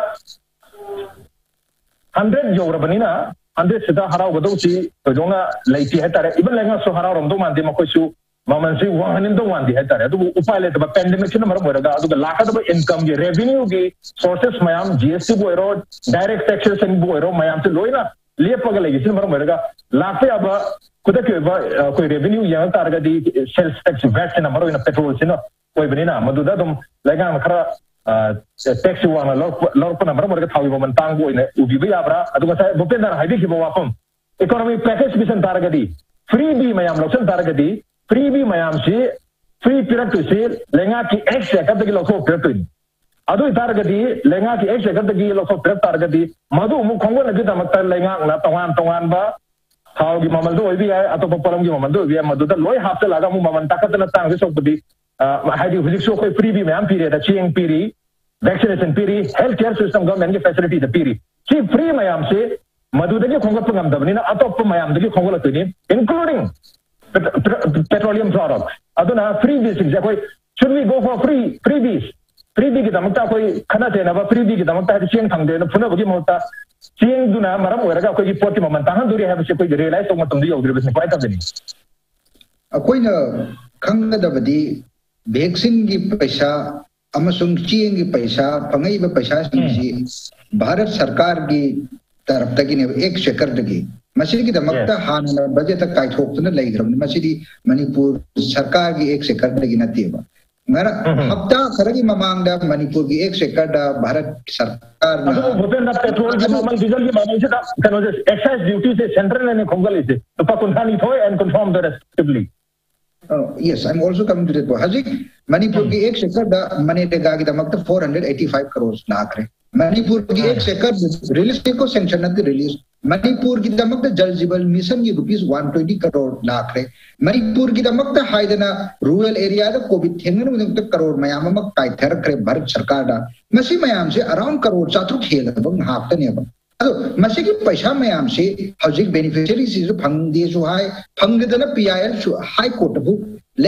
100 योगों आबनी ना 100 से दा हराओ बदो ची तो जोंगा लाइटी है तारे इवन लेकिन सो हराओ रंडो मांदी मकोई लेप वगैरह लगी सिर्फ मरो मरेगा लाफे अब कुछ क्यों अब कोई रेवेन्यू यहाँ तारगा दी सेल्स टैक्स वैट से ना मरो इन्हें पेट्रोल से ना कोई बने ना मधुदा तुम लेकिन हम खरा टैक्स हुआ ना लॉर्प ना मरो मरेगा थावी बमन तांग वो इन्हें उबी भी आप्रा अतुका साय बुपेंदा ना हाईवे की बवापम इकोनॉमी पैकेज भी संतारगा दी फ्री भी मयाम लोग संतारगा दी फ्री भी मयाम से फ्री पिरक तो से लेंगा कि एक्स या कब तक लोग को पिरक तो Aduh targeti, lengan si X sekarang tu gigi loko prep targeti, madu umum kongguan lagi tamat tar lengan la tongan ba, thau gigi mamal tu, ini ay atau papalam gigi mamal tu, ini madu tu loy hafte laga mum mamal takat la tangsi sok budi, hari huzik sok koi free bi mem piri, ada check piri, vaccination piri, healthcare system government ke facility ada piri, si free mayam si madu tu gigi kongguan pengam tu, ni na atau pun mayam tu gigi kongguan tu ni, including petroleum product, aduh na free bi sih, jadi should we go for free bi? Freebie kita mungkin tak koi kena je, nampak freebie kita mungkin tak ada cieng thang je, nampak puna bagi mungkin cieng tu na maram orang kau koi porti mungkin tangan duri habis koi realise orang tu dia orang tu berapa ni? Koi na kangga dapati vaksin ki pesa, amasung cieng ki pesa, pangai iba pesa sendiri. Bharat Sarkar ki taraf tak ini ek sekar lagi. Masih kita mungkin hanya na budget tak kait hoax tu na lagi ramai. Masih di Manipur Sarkar ki ek sekar lagi nanti apa? मेरा हफ्ता खराबी मांग डा मणिपुर की एक sector डा भारत सरकार ना तो भूपेंद्र पेट्रोल की मामले डीजल की मामले से तो कन्वर्स एक्साइज ड्यूटी से सेंट्रल ने खोंगा ली थी तो पाकुंठानी थोए एंड कंफर्म द रेस्टिवली yes I am also coming to that हाजी मणिपुर की एक सेक्टर डा मने डेगा की दमक तो 485 करोड़ लाख रे मणिपुर की एक सेक्टर रिलीज को सेंक्शन न की रिलीज मणिपुर की दमक जल जीवन मिशन की रुपीस 120 करोड़ लाख रे मणिपुर की दमक हाइदना रूरल एरिया तक कोविड थेंगन में करोड़ मयाम कायथर करे भारत सरकार दा मसी मयाम से अराउंड करोड़ चातु खेल बंग हाफ तने अब अदो मसी की पैसा मयाम से हजिक बेनिफिशियरी से फंग दे सु हाय फंग दे न पीआईएल हाई कोर्ट बु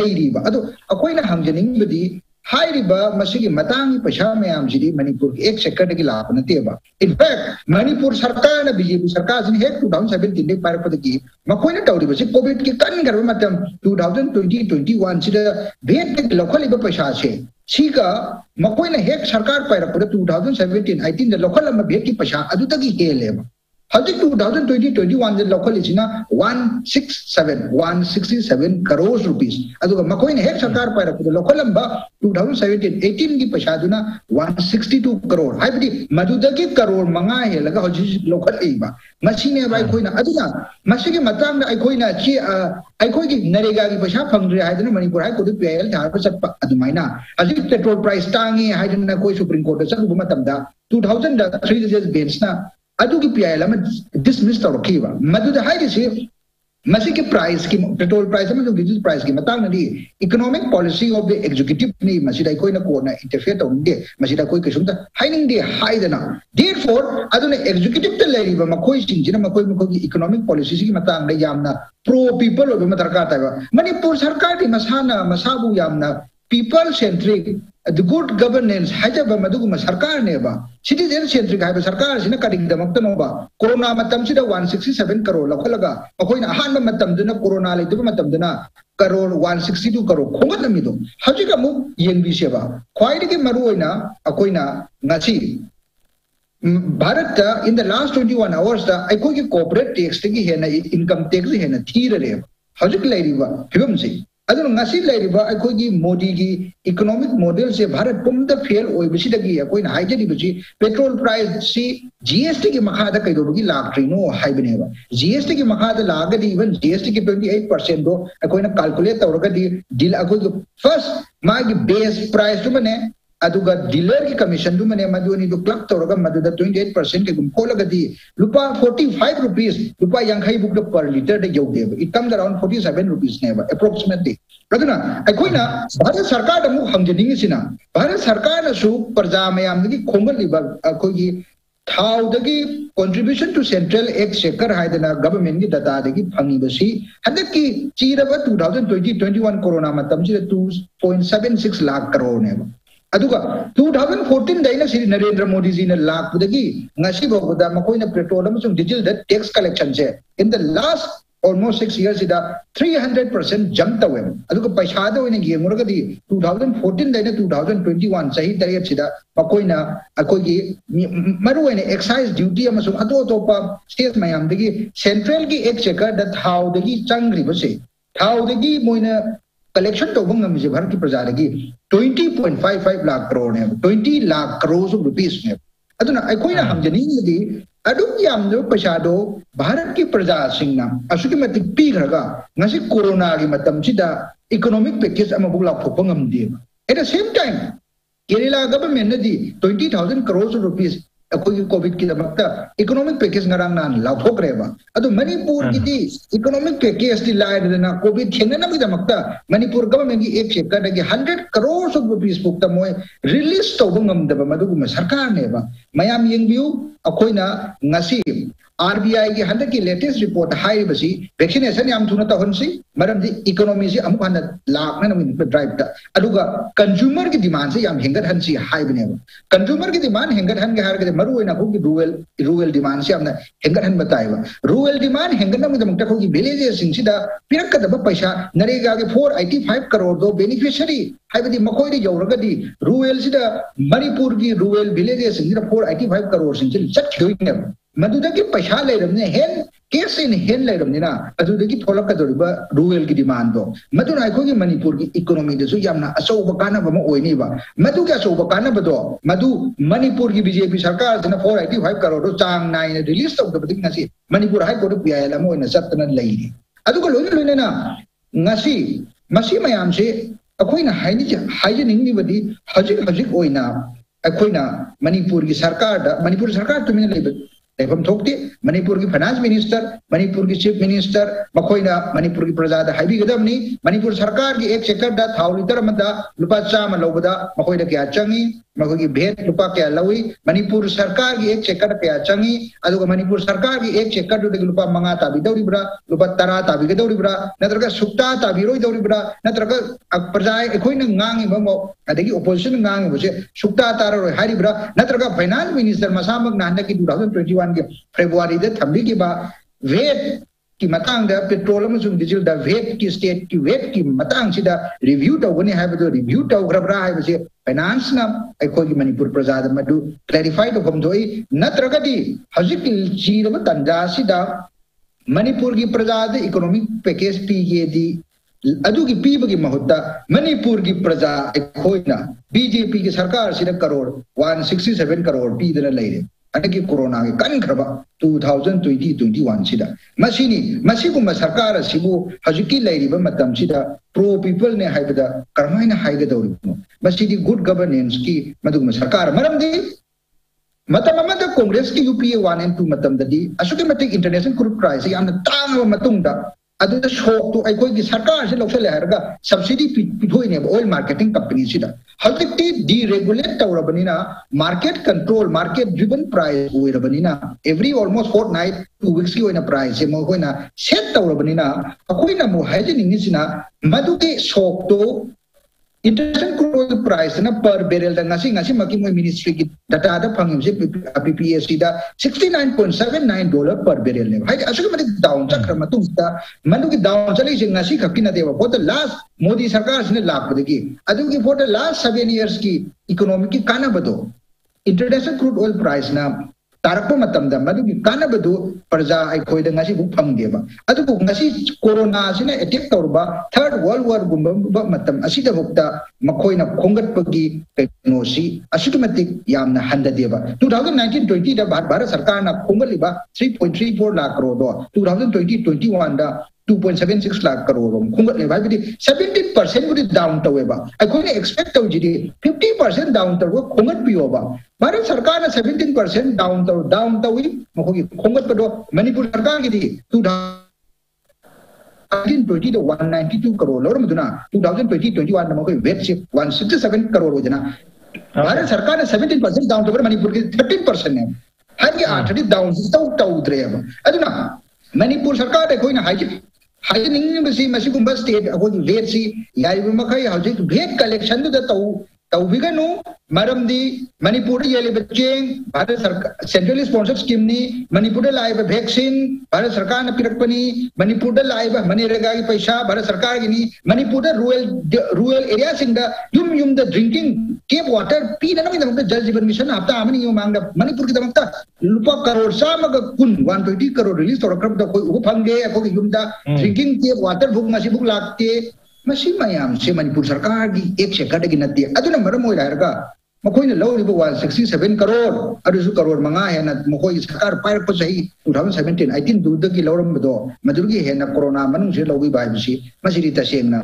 लेरी बा अदो अकोई न हमजनिंग बदी Hari riba masih ke matangi pesah meyam jadi Manipur ek sektor lagi lapan tiada. In fact Manipur Sarkar na BJP Sarkar sini head to down sebelum tindak paripad lagi. Makoi na tahu riba si COVID ke kan kerana macam 2020-21 sida banyak lokal riba pesah sih. Sika makoi na head Sarkar paripad 2017-18 the lokal lama banyak pesah adu tak ikhel leh. Hari 2020-21 the lokal ini na 167 crore rupees. Aduh makoi na head Sarkar paripad lokal lama 2017-18 की पशादु ना 162 crore high बड़ी मधुदा के करोड़ मंगाए हैं लगा हज़ीज़ local एक बार मशीने भाई कोई ना अधूना मशीने मतलब ना कोई ना ची कोई की नरेगा की पशाद फंगरे हाई तो ना मणिपुर हाई कोई पीएल जहाँ पर सब अधूमाई ना हज़ीज़ पेट्रोल प्राइस टांगे हाई तो ना कोई सुप्रीम कोर्ट से घुमा तब मसी के प्राइस की पेट्रोल प्राइस है मतलब डीजल प्राइस की मतलब नहीं economic policy of the executive नहीं मसी लाई कोई ना कोई ना इंटरफेयर तो नहीं मसी लाई कोई किस्म तो हाई नहीं दे हाई देना therefore अदूने एग्जीक्यूटिव तो ले रही है मकोई सिंह जी ना मकोई की इकोनॉमिक पॉलिसी की मतलब अंग्रेज यामना प्रो पीपल हो गया मतलब सरकार था मणिपुर सरकार की मसाना मसाबू यामना people centric The good governance, hajaba maduguma sarkar neba. Citizen centric haiba sarkar sina karing damaktanova. Corona matam sida 167 crore lakalaga. Makoin ahan matam duna corona le duba matam duna crore 162 crore. Kongat namido. Hajika mu yen bisheba. Kwaidi ke maruina akoina ngasi. Bharat in the last 21 hours the aikoki corporate tax tiki hena income tax hena thirare. Hajik lairiva hibamsi. Other Nasi Lariba, Akogi, Modi, economic models, a Barat Pum the Fair, or Bishitagi, a coin hygienic, petrol price, see GST Mahada Kaidogi Lakri, no Hiberneva. GST Mahada Lagadi, even GST 28%, though, a coin of calculator or the deal. Ago first, my base price to Mane, Aduga dealer commission to Mane Maduni to Club Toroga Maduda 28% Kolagadi, Lupa 45 rupees, Lupa Yankai book per liter the Yoga. It comes around 47 rupees never, approximately. Rather, Aquina, Barat Sarkar Mu Hamjaninisina, Barat Sarkar Su, Parzame, Amdi, Kumaliba, Akogi, Thao the Gi, contribution to central exchequer, Haidana government, the Dadagi, Hangibasi, and the key, Chirava 2020-21 Corona Matamji 2.76 lakh crore never. Aduga 2014 daina Sri Narendra Modi ji na lakh budagi ngasi bogoda makoina petrol amasung diesel the tax collection che in the last almost 6 years ida 300% jump tawem aduga paisa da oina yemuraga di 2014 daina 2021 sahi tariyat sida makoina akogi maru ene excise duty amasung ado topa state mayam dagi central gi exchequer that how dagi changri base how dagi moina collection to Bunga Mizibhar to Prajagi 20.55 lakh crore, 20 lakh crores of rupees. Aduna Akoina Hamjani, Adum Yamdo Pashado, Bharaki Praja Singna, Asukimati Pigraga, Nasi Corona Matamchida, economic package Amabula Popongam Dim. At the same time, Kerala government 20,000 crores of rupees. COVID Kidabakta, economic package Naranan, La Pogreva. At the Manipur economic package delight than a COVID Kenanamakta, Manipur government exchequer 100 crores of rupees booked away, released to Bungam the Madugum Sarkar Neva, Miami Yingbu, Akoina, Nasim, RBI Handaki latest report, high basi, vaccination Amtunata Honsi, Madam the economies Amhana Lakman drive the Aduga consumer demands Yam Hinger Hansi high never. Consumer demand Hinger Hanga. Rural demand se amna hengar han bataiwa rural demand hengar na mudam ta khogi villages singsida pirakka da paisa narega ge 485 crore do beneficiary haibadi makoi de yauraga di rural sida Manipur gi rural villages singida 485 crore singil chat doing madudagi paisa leiramne hen case in hen leiramne na adudagi tholakka doriba rural gi demand do maduna khogi Manipur gi economy de su yamna asoba kana ba ma oini ba madu ka asoba kana ba do madu Manipur gi BJP sarkar dina 485 crore do chang nine release of the bading nasi Manipur high court bi ayala mo na satna leiri adu ko loina loina na ngasi masi mayam se akoina haini ja haini ni badi hajik hajik oina akoina Manipur sarkar to mina leiba From Tokti, Manipur Finance Minister, Manipur Chief Minister, Makoina, Manipur Prasad, Habi Gadamni, Manipur Sarkar, the exchequer that how Literamada, Lupacham, Loboda, Makoida Kiachangi, Makogi Bet, Lupaka Lawi, Manipur Sarkar, the exchequer Kiachangi, Aduka Manipur Sarkar, the exchequer to the Lupa Mangata, Vidoribra, Lupatarata, Vidoribra, Natraka Suktata, Virodoribra, Natraka Prasai, Akoina Ngang, Mamo, Adiki opposition Ngang, Suktata or Haribra, Natraka Finance Minister Masamak Nandaki 2021. February the Tambikiba, Wait Kimatanga, Petroleum Sundizil, the Wait Ki State, Wait Kimatang Sida, review to when you have the review to Grabra, I was a finance now. I call you Manipur Prasad Madu, clarify to Homdoi, Natragati, Hazikil Chiro Tanda Sida, Manipur Gi Prasad, the economic package PGD. Adugi Pibugi Mahutta, Manipurgi Praza, Ekoina, BJP Sarkar, Sida Karor, 167 crore, P. the lady. Anaki Corona Kankraba 2020-21 Sida. Masini, Masikuma Sarkara Sibu, Hazuki Ladiba Matam Sida, pro people ne Haibada, Karmina Haigador, Masidi good governance ki Maduma Sarkara Madam Di Matamamata Congress ki UPA 1 and 2 Matam Dadi, Asukamatic International Group Prize, and the Tanga Matunda. Other the shock to Aiko Sarkar Lokalarga, subsidy between oil marketing companies. Haldicti deregulate Taurabanina, market control, market driven price Urabanina. Every almost fortnight, 2 weeks you in a price, Mohina, set Taurabanina, Akoina Muhajan in Isina, Maduke shock to it doesn't grow the price na per barrel da ngasi maki moi ministry ki data da phangim se PPAC da $69.79 per barrel ne hai asu mari down cha kram tu da manu ki down chali se ngasi khapki na dewa both last Modi sarkar ne lap de ki adu ki for the last 7 years ki economic ki kana bado international crude oil price na tarappo matam da manu ki kana bado parja ai khoi da ngasi bu phang deba adu bu ngasi corona sina attack torba third world war bu matam asi da bukta makoi na khongat pagi technology asitumatic yamna handa deba 2019-20 da bharat sarkar na khongali ba 3.34 lakh crore do 2020-21 da 2.76 lakh crore khungat le bhai 17% gudi down tawe ba I could expect to gidi 50% down tawe khungat pi hoba bharat sarkar na 17% down tawe mukhi khungat pado manipur sarkar ki di 2020 to 192 crore lor muduna 2020-21 mukhi wet ship 167 crore ho jana bharat sarkar na 17% down tawe manipur ki 13% hai har ki athadi down to taudre ba aduna manipur sarkar de koi na hai Hiding the same as you must state about Vetsi, Yarimakai, how to get collection to the Tau, Tauvigano, Madam the Manipuri Elibaching, Bharat centrally sponsored scheme, Manipur Live a vaccine, Bharat Sarkar Pirakpani, Manipur Live a Maniragai Paisha, Bharat Sarkargini, Manipur rural areas in the Yum the drinking, cave water, P. and the judge permission after Amani among the Manipur Kitamata, Lupa Karor Samaka Kun, 120 crore release or a crop of Upange, Yumda, drinking cave water, Bukmasibu Lakte. Masimayam se Manipur sarkar ki ek shekad ki nati aduna marmo irga makoi na low ribu 167 crore arusu crore manga hai na makoi sarkar pair ko sahi 2017 I think dud ki loram do madurgi he na corona manung se lowi bai bisi masiri ta seng na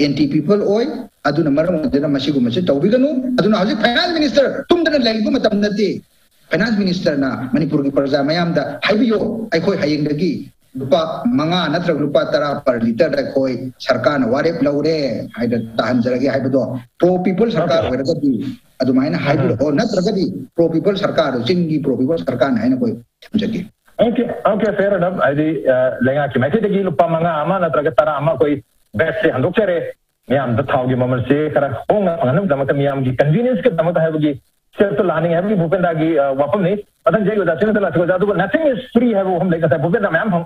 anti people oi aduna marmo dena masigu mase tawbiganu aduna hoji finance minister tumdana laigu matam nati finance minister na Manipur ki parja mayam da haibiyo ai khoi hayeng da gi Lupa manga natra lupa tara per liter da koi sarkar na warep laure haida tahan jaragi haido pro people sarkar wera gadi adu maina haido or natra gadi pro people sarkar chingi pro people sarkar na koi jagi okay fair enough adi lenga ki mate degi lupa manga ama natra ga tara ama koi best se handok chare miam da thau gi mamal se kara honga anam damat miam gi convenience ke damat hai gi सिर्फ लाने है भी भूपेंद्र की वापस नहीं पता नहीं होता सिर्फ लास्ट को जादू पर नथिंग इज फ्री है वो हम लेकर है भूपेंद्र मैम हम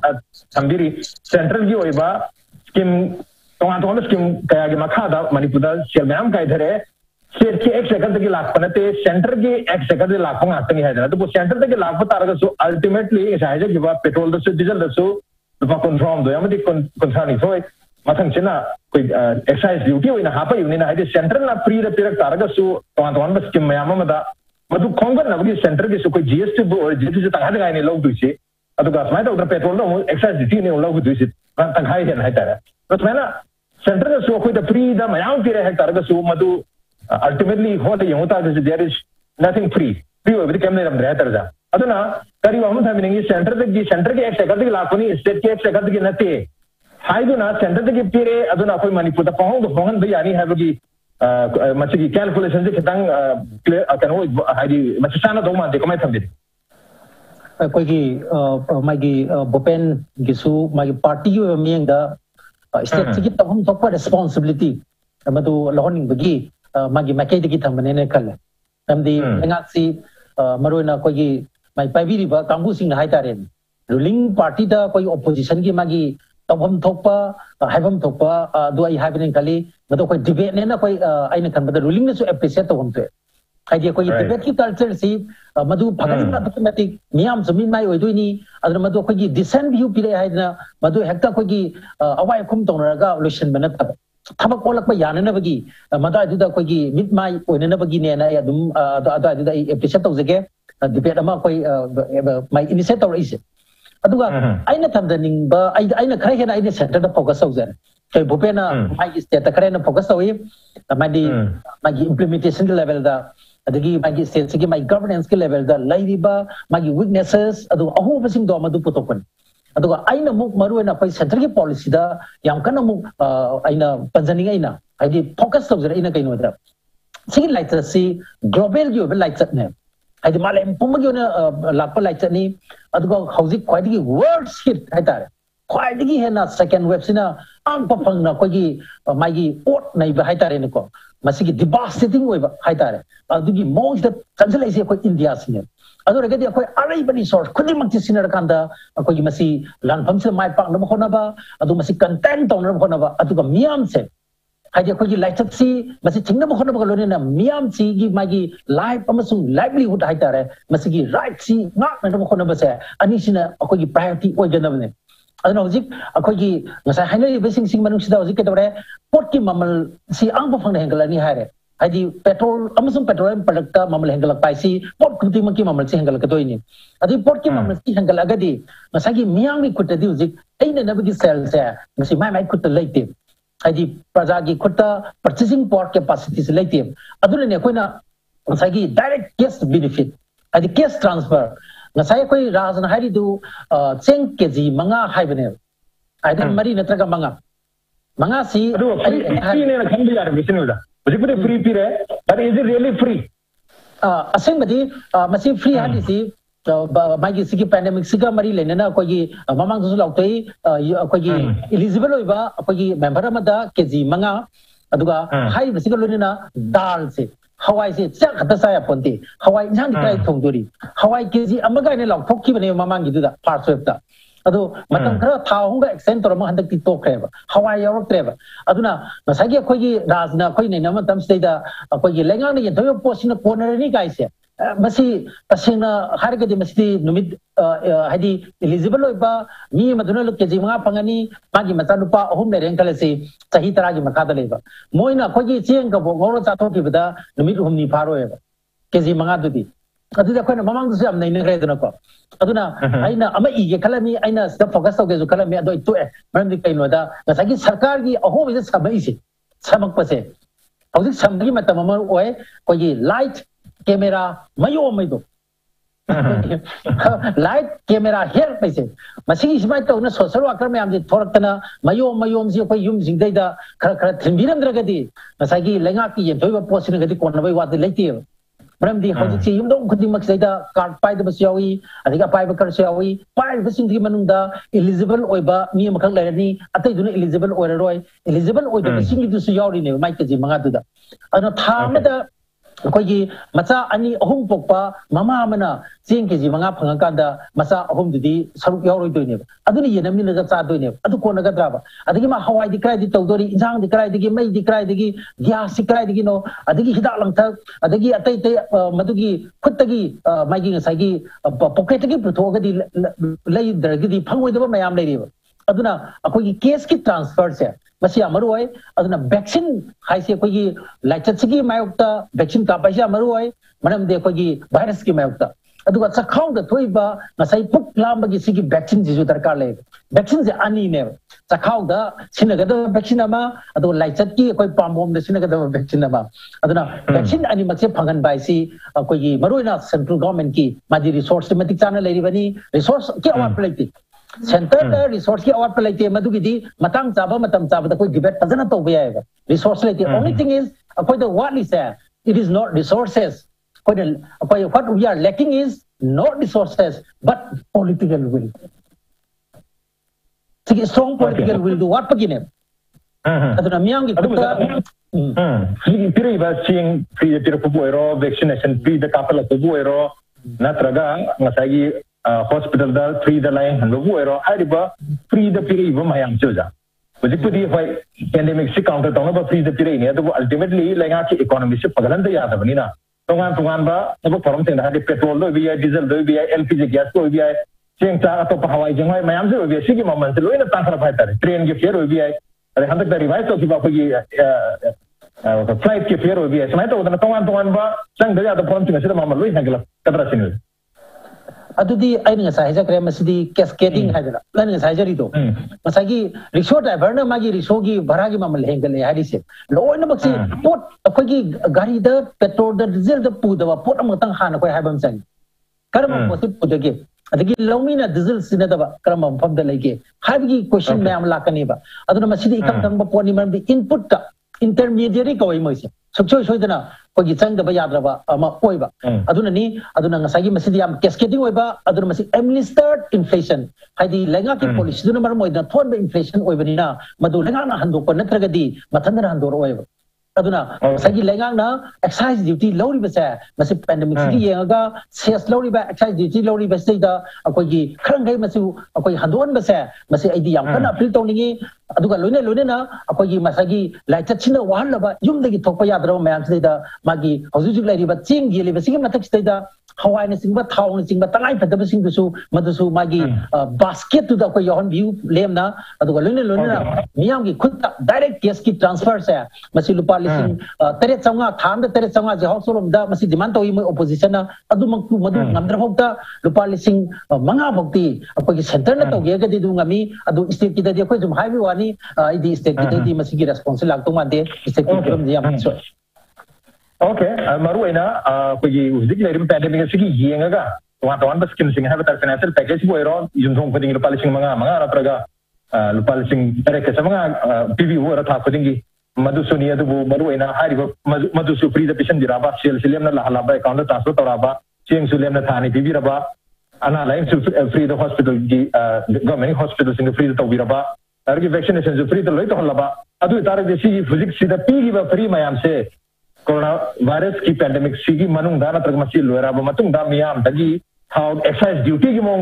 समझिरी सेंट्रल की होइबा स्कीम तो हम स्कीम कया के मखा दा मणिपुर दा शेयर मैम का इधर है शेयर के 1 सेकंड के लाख पनते सेंटर के 1 सेकंड के लाखों आते नहीं है तो वो सेंटर के लाख पता रहा सो अल्टीमेटली इज है जब पेट्रोल दसो डीजल दसो तो कंट्रोल दो हम कंसानी हो मतलब चना कोई एक्साइज ड्यूटी होइना हापा यूनियन हाइदे सेंट्रल ना फ्री रे पिरक तारगा सु तोन बस स्कीम यामा मदा मदु खोंगन नबगी सेंटर के सु कोई जीएसटी और जीएसटी तंगा लगाय ने लोग दुइसे अदु गास माय तो उधर पेट्रोल नो एक्साइज ड्यूटी ने लोग दुइसे तंगाय ने हाइतारा बस मैंना सेंटर सु कोई द फ्री द मयाम पिरे है तारगा सु मदु अल्टीमेटली होले होता है there is nothing free free every केम ने हम रहता जा अदना करीब हम था मिलेंगे सेंटर के 1 सेकंड के लाखोनी स्टेट के 1 सेकंड के नते हाइदुना सेंटर के पिरे अदुना कोई मणिपुर ता पहुंग भवन भई यानी है बगी मच की कैलकुलेशन से खतंग क्लियर अकनो हाइदी मच साना दो मानते कमाई थम दे कोई की मागी भूपेन गिसु मागी पार्टी यो मियंग दा स्टेट की तब हम सब रिस्पांसिबिलिटी मदु लहनिंग बगी मागी मके दगी थमने ने कल हम दी नगासी मरोना कोई की माई पाइबिरी बा कांगु सिंह हाइतारे रूलिंग पार्टी दा कोई ऑपोजिशन की मागी तबम थोपा हाइबम थोपा दुआई हाइबन खाली मतो कोई डिबेट ने ना कोई आइने खन बद रूलिंग ने सो एप्रिशिएट तो हमते आइडिया कोई डिबेट की कल्चर सी मधु भगत ऑटोमेटिक नियम जमीन माई ओइदुनी अदर मतो कोई डिसेंट व्यू पिरे हाइना मधु हेक्ता कोई अवाय खुम तोनरगा लोशन बन तब थब कोलक प याने नबगी मदा जुदा कोई मिट माई ओइने नबगी ने ना अदुम अदा जुदा एप्रिशिएट तो जगे डिबेट अमा कोई माई इनिशिएट तो इज अदुगा आइना थमदनिंग बा आइना खरेन आइना सेंटर द फोकस होजन तो भूपेना मागी स्टेट खरेन फोकस होई मागी मागी इंप्लीमेंटेशन के लेवल द अदगी मागी स्टेट के मागी गवर्नेंस के लेवल द लाइबा मागी वीकनेसेस अदु अहो बसिंग दो मदु पुतोपन अदुगा आइना मुक मरुएना पै सेंटर की पॉलिसी द यामकन मुक आइना पंजनिंग आइना आइदि फोकस होजन आइना कइनो द सिग लाइटसी ग्लोबल योबे लाइटस ने आइदि माले पुमगियोना लापा लाइटस ने अदुगा हौजि क्वाइटगी वर्ड्स हिट हाइतार क्वाइटगी हेना सेकंड वेब सिना आंग पफंग ना कोइगी माइगी ओट नैबा हाइतार नेको masigi devastating oiba haitare adugi most the kanjalaisi akoi india sine adu regadi akoi araibani source khudi makti sinar kanda akoi masi lanpham se mai pak nam khona ba adu masi content toner khona ba adu miam se haide akoi light si masi thingna khona ba lone na miam si gi magi life amasu livelihood haitare masigi right si ngak nam khona ba se ani sina akoi priority oigena ne adno hojik akoi ngasa hainai basing sing manung sida hojik ketore pot ki mamal si ang phang hengla ni haire hadi petrol amsum petroleum product ka mamal hengla paisi pot kruti ma ki mamal si hengla ketoi ni adi pot ki mamal si hengla agadi ngasa gi miyang ni kutadi hojik aina nabagi sell se ngasi mai mai kut leite hadi praja gi kut purchasing power capacity se leite adune ne koina ngasa gi direct cash benefit hadi cash transfer ngasa koi rajan hari du cheng kg manga haibene aidan mari netraga manga manga si ru free ne khandi yar vision da bujipure free pire but is it really free asing badi masi free hadi si magi siki pandemic sika mari lena na koi mamang su lautei koi eligible hoiba koi member amada kg manga aduga hai basic lena dal se Hawaii se chak hata saya ponti Hawaii jang kai thongduri Hawaii kg amaga ne lok thokki bane mamang gi da part web da adu matam khara thaung ga accent tor ma handak ti tok kheba Hawaii york treba aduna nasagi khoi gi rajna khoi ne nam tam se da khoi gi lengang ne thoyo posina corner ni kai se masi pasina har ga de masti numid hadi eligible hoiba ni maduna lok kg ma phangani magi mata lupa ahum ne renkale se sahi tarah gi makada leba moina khoi gi cheng ga bogoro cha thokki bada numid humni pharo eba kg ma ga dudi adu da khona mamang se am nei ne redna ko aduna aina ama ige kalami aina se focus ho gezu kalami adu to mandi kaino da nasagi sarkar gi aho is sabai se samak pase audi samdri mata mamar oe ko ye light camera mayo maido light camera help pase masigi smai to na social worker me am je thorakna mayo se ko yum jing dai da khara khara thimbiram dra gadi nasagi lenga ki ye doiba posin gadi kon bai wat leiti ramdi hojik se yumdong khudi maksaida card pai da basyawi adiga pai ba karsawi pai basing di manunda eligible oiba mi makang lairani atai dun eligible oiroi eligible oida basing du su yauri ne mai kaji manga du da ana thama da koi gi macha ani ahum pokpa mama amana ching ke ji manga phanga kan da macha ahum didi saruk yauri doine aduni yenam ni naga cha doine adu ko naga draba adigi ma hawai dikrai di tawdori injang dikrai digi mai dikrai digi gas dikrai digi no adigi hida lang tha adigi atai te madugi khutagi mai gi sai gi pocket gi prutho gadi lai dargi di phangoi da mayam lai reba aduna akoi gi case ki transfer se masiya maruai aduna vaccine haise koi gi license gi mayokta vaccine ka paisa maruai manam de koi gi virus ki mayokta aduga chakhau da thoiba masai puk lamba gi sigi vaccine ji ju darkar le vaccine je ani ne chakhau da sinaga da vaccine ma adu license ki koi pambom de sinaga da vaccine ma aduna vaccine ani makse phangan bai si koi gi maruina central government ki maji resource matik channel le ri bani resource ki awar politik centre का resource की award पर लेते मधु गिदी मतम चाबा तो कोई debate पजना तो भी आएगा रिसोर्स लेते ओनली थिंग इज कोई the what is it is not resources कोई what we are lacking is not resources but political will ठीक है strong political will to what पकिने अदना मियांगी फिर इवासिंग फिर तेरे पुबोयरो वैक्सीनेशन फ्री द कापला पुबोयरो नत्रगा नसागी hospital da free da lai lobu ero ariba free da piri iba mayam chuja but if the pandemic si counter down ba free da piri ne adu ultimately lai nga ki economy se pagalan da yada bani na tongan ba abo forum se da petrol do bi diesel do bi lpg gas do bi cheng ta ato hawai jeng mai mayam se bi si ki moment lo ina tan khara phaitar train ge fare bi are handak da revise to ki ba ko the flight ke fare bi se mai to da tongan ba chang da yada forum se da ma lo ina gala kadra sinul अदुदी आइनगा साहिजा क्रेम सिदी cascading हाइदरा line साहिजरी दो मसागी rickshaw driver ने मागी रिसोगी भरागी मामले हेंगले हारी से लोन बक्सी पोट अखोगी गाड़ी द पेट्रोल द डीजल द पुदवा पोट अमतंग खान कोइ हाइबम सं करम पोसि पुदगे अदगी लौमीना डीजल सिने दबा करम फम द लेगे हाइगी क्वेश्चन में हमला कनेबा अदुना मसिदी इकम तंग पोनी मन द इनपुट द इंटरमीडिएटरी कोइ मोइसे सक्षोय सोइदना कोई चंग दबा यादरबा अमा ओइबा अदुना नि अदुना ngसागी मसिदी याम कैस्केडिंग ओइबा अदुना मसि एमलिस्टर्ड इन्फ्लेशन हाइदी लेंगा की पॉलिसी दुना मर मोइदा थोन बे इन्फ्लेशन ओइबनिना मदु लेंगा ना हंदो को नत्रगदी मथनन हंदो ओइबा aduna sagi lengang na exercise duty lowri ba sa masi pandemic free yenga ses lowri ba exercise duty lowri ba sei da akoi gi khrang gai masu akoi handon ba sa masi aidi yam kana appeal tawningi aduga loine loine na akoi gi masagi laita china wahal ba yumde gi thokpa yadro mayam sei da magi hoju jik lairi ba ching gi le ba singi matak sei da hawai ne singba thaw ne singba tangai phadab sing su madusu magi basket to da koi yon view lem na aduga loine loine na miyam gi khut direct case ki transfer sa masi lupa tere changa tham tere changa je hausolom da masi demand to him opposition na adu mangku madu namdra hokta lupa lising manga bhakti apagi center na to ge ga didu ngami adu state ki da je koi jum high view ani idi state ki da di masi ki response lag to ma de state ki from je am so okay maru ina apagi udik lerim pandemic se ki yenga ga to one baskin sing have a financial package bo ero yum jong ko ding lupa lising manga manga ra praga lupa lising tere ke samanga pv wo ra tha ko dingi मधुसुनिया मधुसु free पिछनबा सेल से लेम लाहलाबा account transfer तौरबा चेंग से लेम थाने पीबीरबा अना line free hospital government hospital free तौरबा अगर वैक्सीनेशन फ्री लॉ तौहलबाद पीब फ्री मैम से कोरोना वायरस की पेंडेमिक नगर लोरबा मियाम एक्साइज ड्यूटी की मौन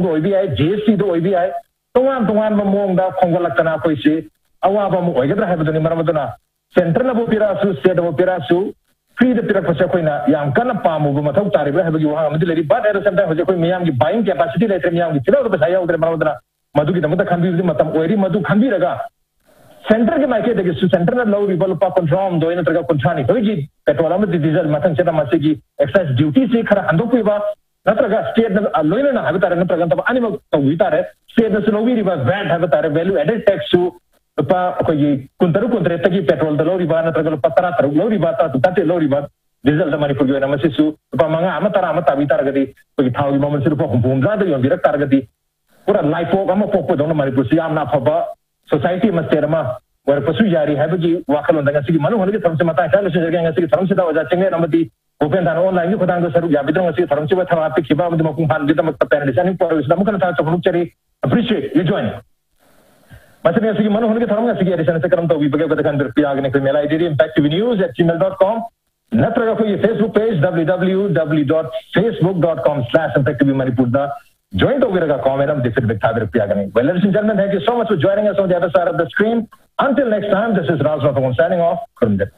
जीएसटी तोान तोान मौन खोंगलना अखोसे अवाबद्रा सेंट्रल पीरु स्टेट पीरु फ्री पीरपे कम पाब मौ तारी है but at the same time मैम की बाइंग कैपेसिटी लेते मैम की चिल्व पैसा यौद्रेद खीरी खीर सेंटर के माइके सेंटर लौरीब लुप कंथ्राहमदोई नगर कंथ्राई की पेट्रोल डीजल मथन से एक्साइज ड्यूटी से खर हंधोब नगर स्टेट लोना है नगर अनेम तौी तारे स्टेट वैट है तारे value added tax lupa koi kuntaru kuntre tagi petrol da lori ba na tragal patara taru lori ba ta tate lori ba diesel da Manipur gi na masisu lupa manga amata bi taragadi koi thau gi mamun sirupa humpum da yon birak taragadi pura life ko ama pokpo da Manipur si amna phaba society masterama war pasu yari ha bi wakal da ngasi gi manu holi thamse mata ka le sege ngasi gi thamse da waja chinge namati Bupenda online gi khodang da saru ya bidra ngasi thamse ba thama pik ba mudum kum han bidam ta parents ani por is namukana ta choknu chari appreciate you join मसने मन होने के थर्म तौर mail ID डी Impact TV news at gmail.com नत्रगा कोई Facebook page www.facebook.com/impacttv manipur join तौरगा कमेंट हम डिफरेंट बिग थादर पियागने well ladies and gentleman thank you so much for joining us on the other side of the screen until next time this is Raj नॉर्थम signing off खुरमदे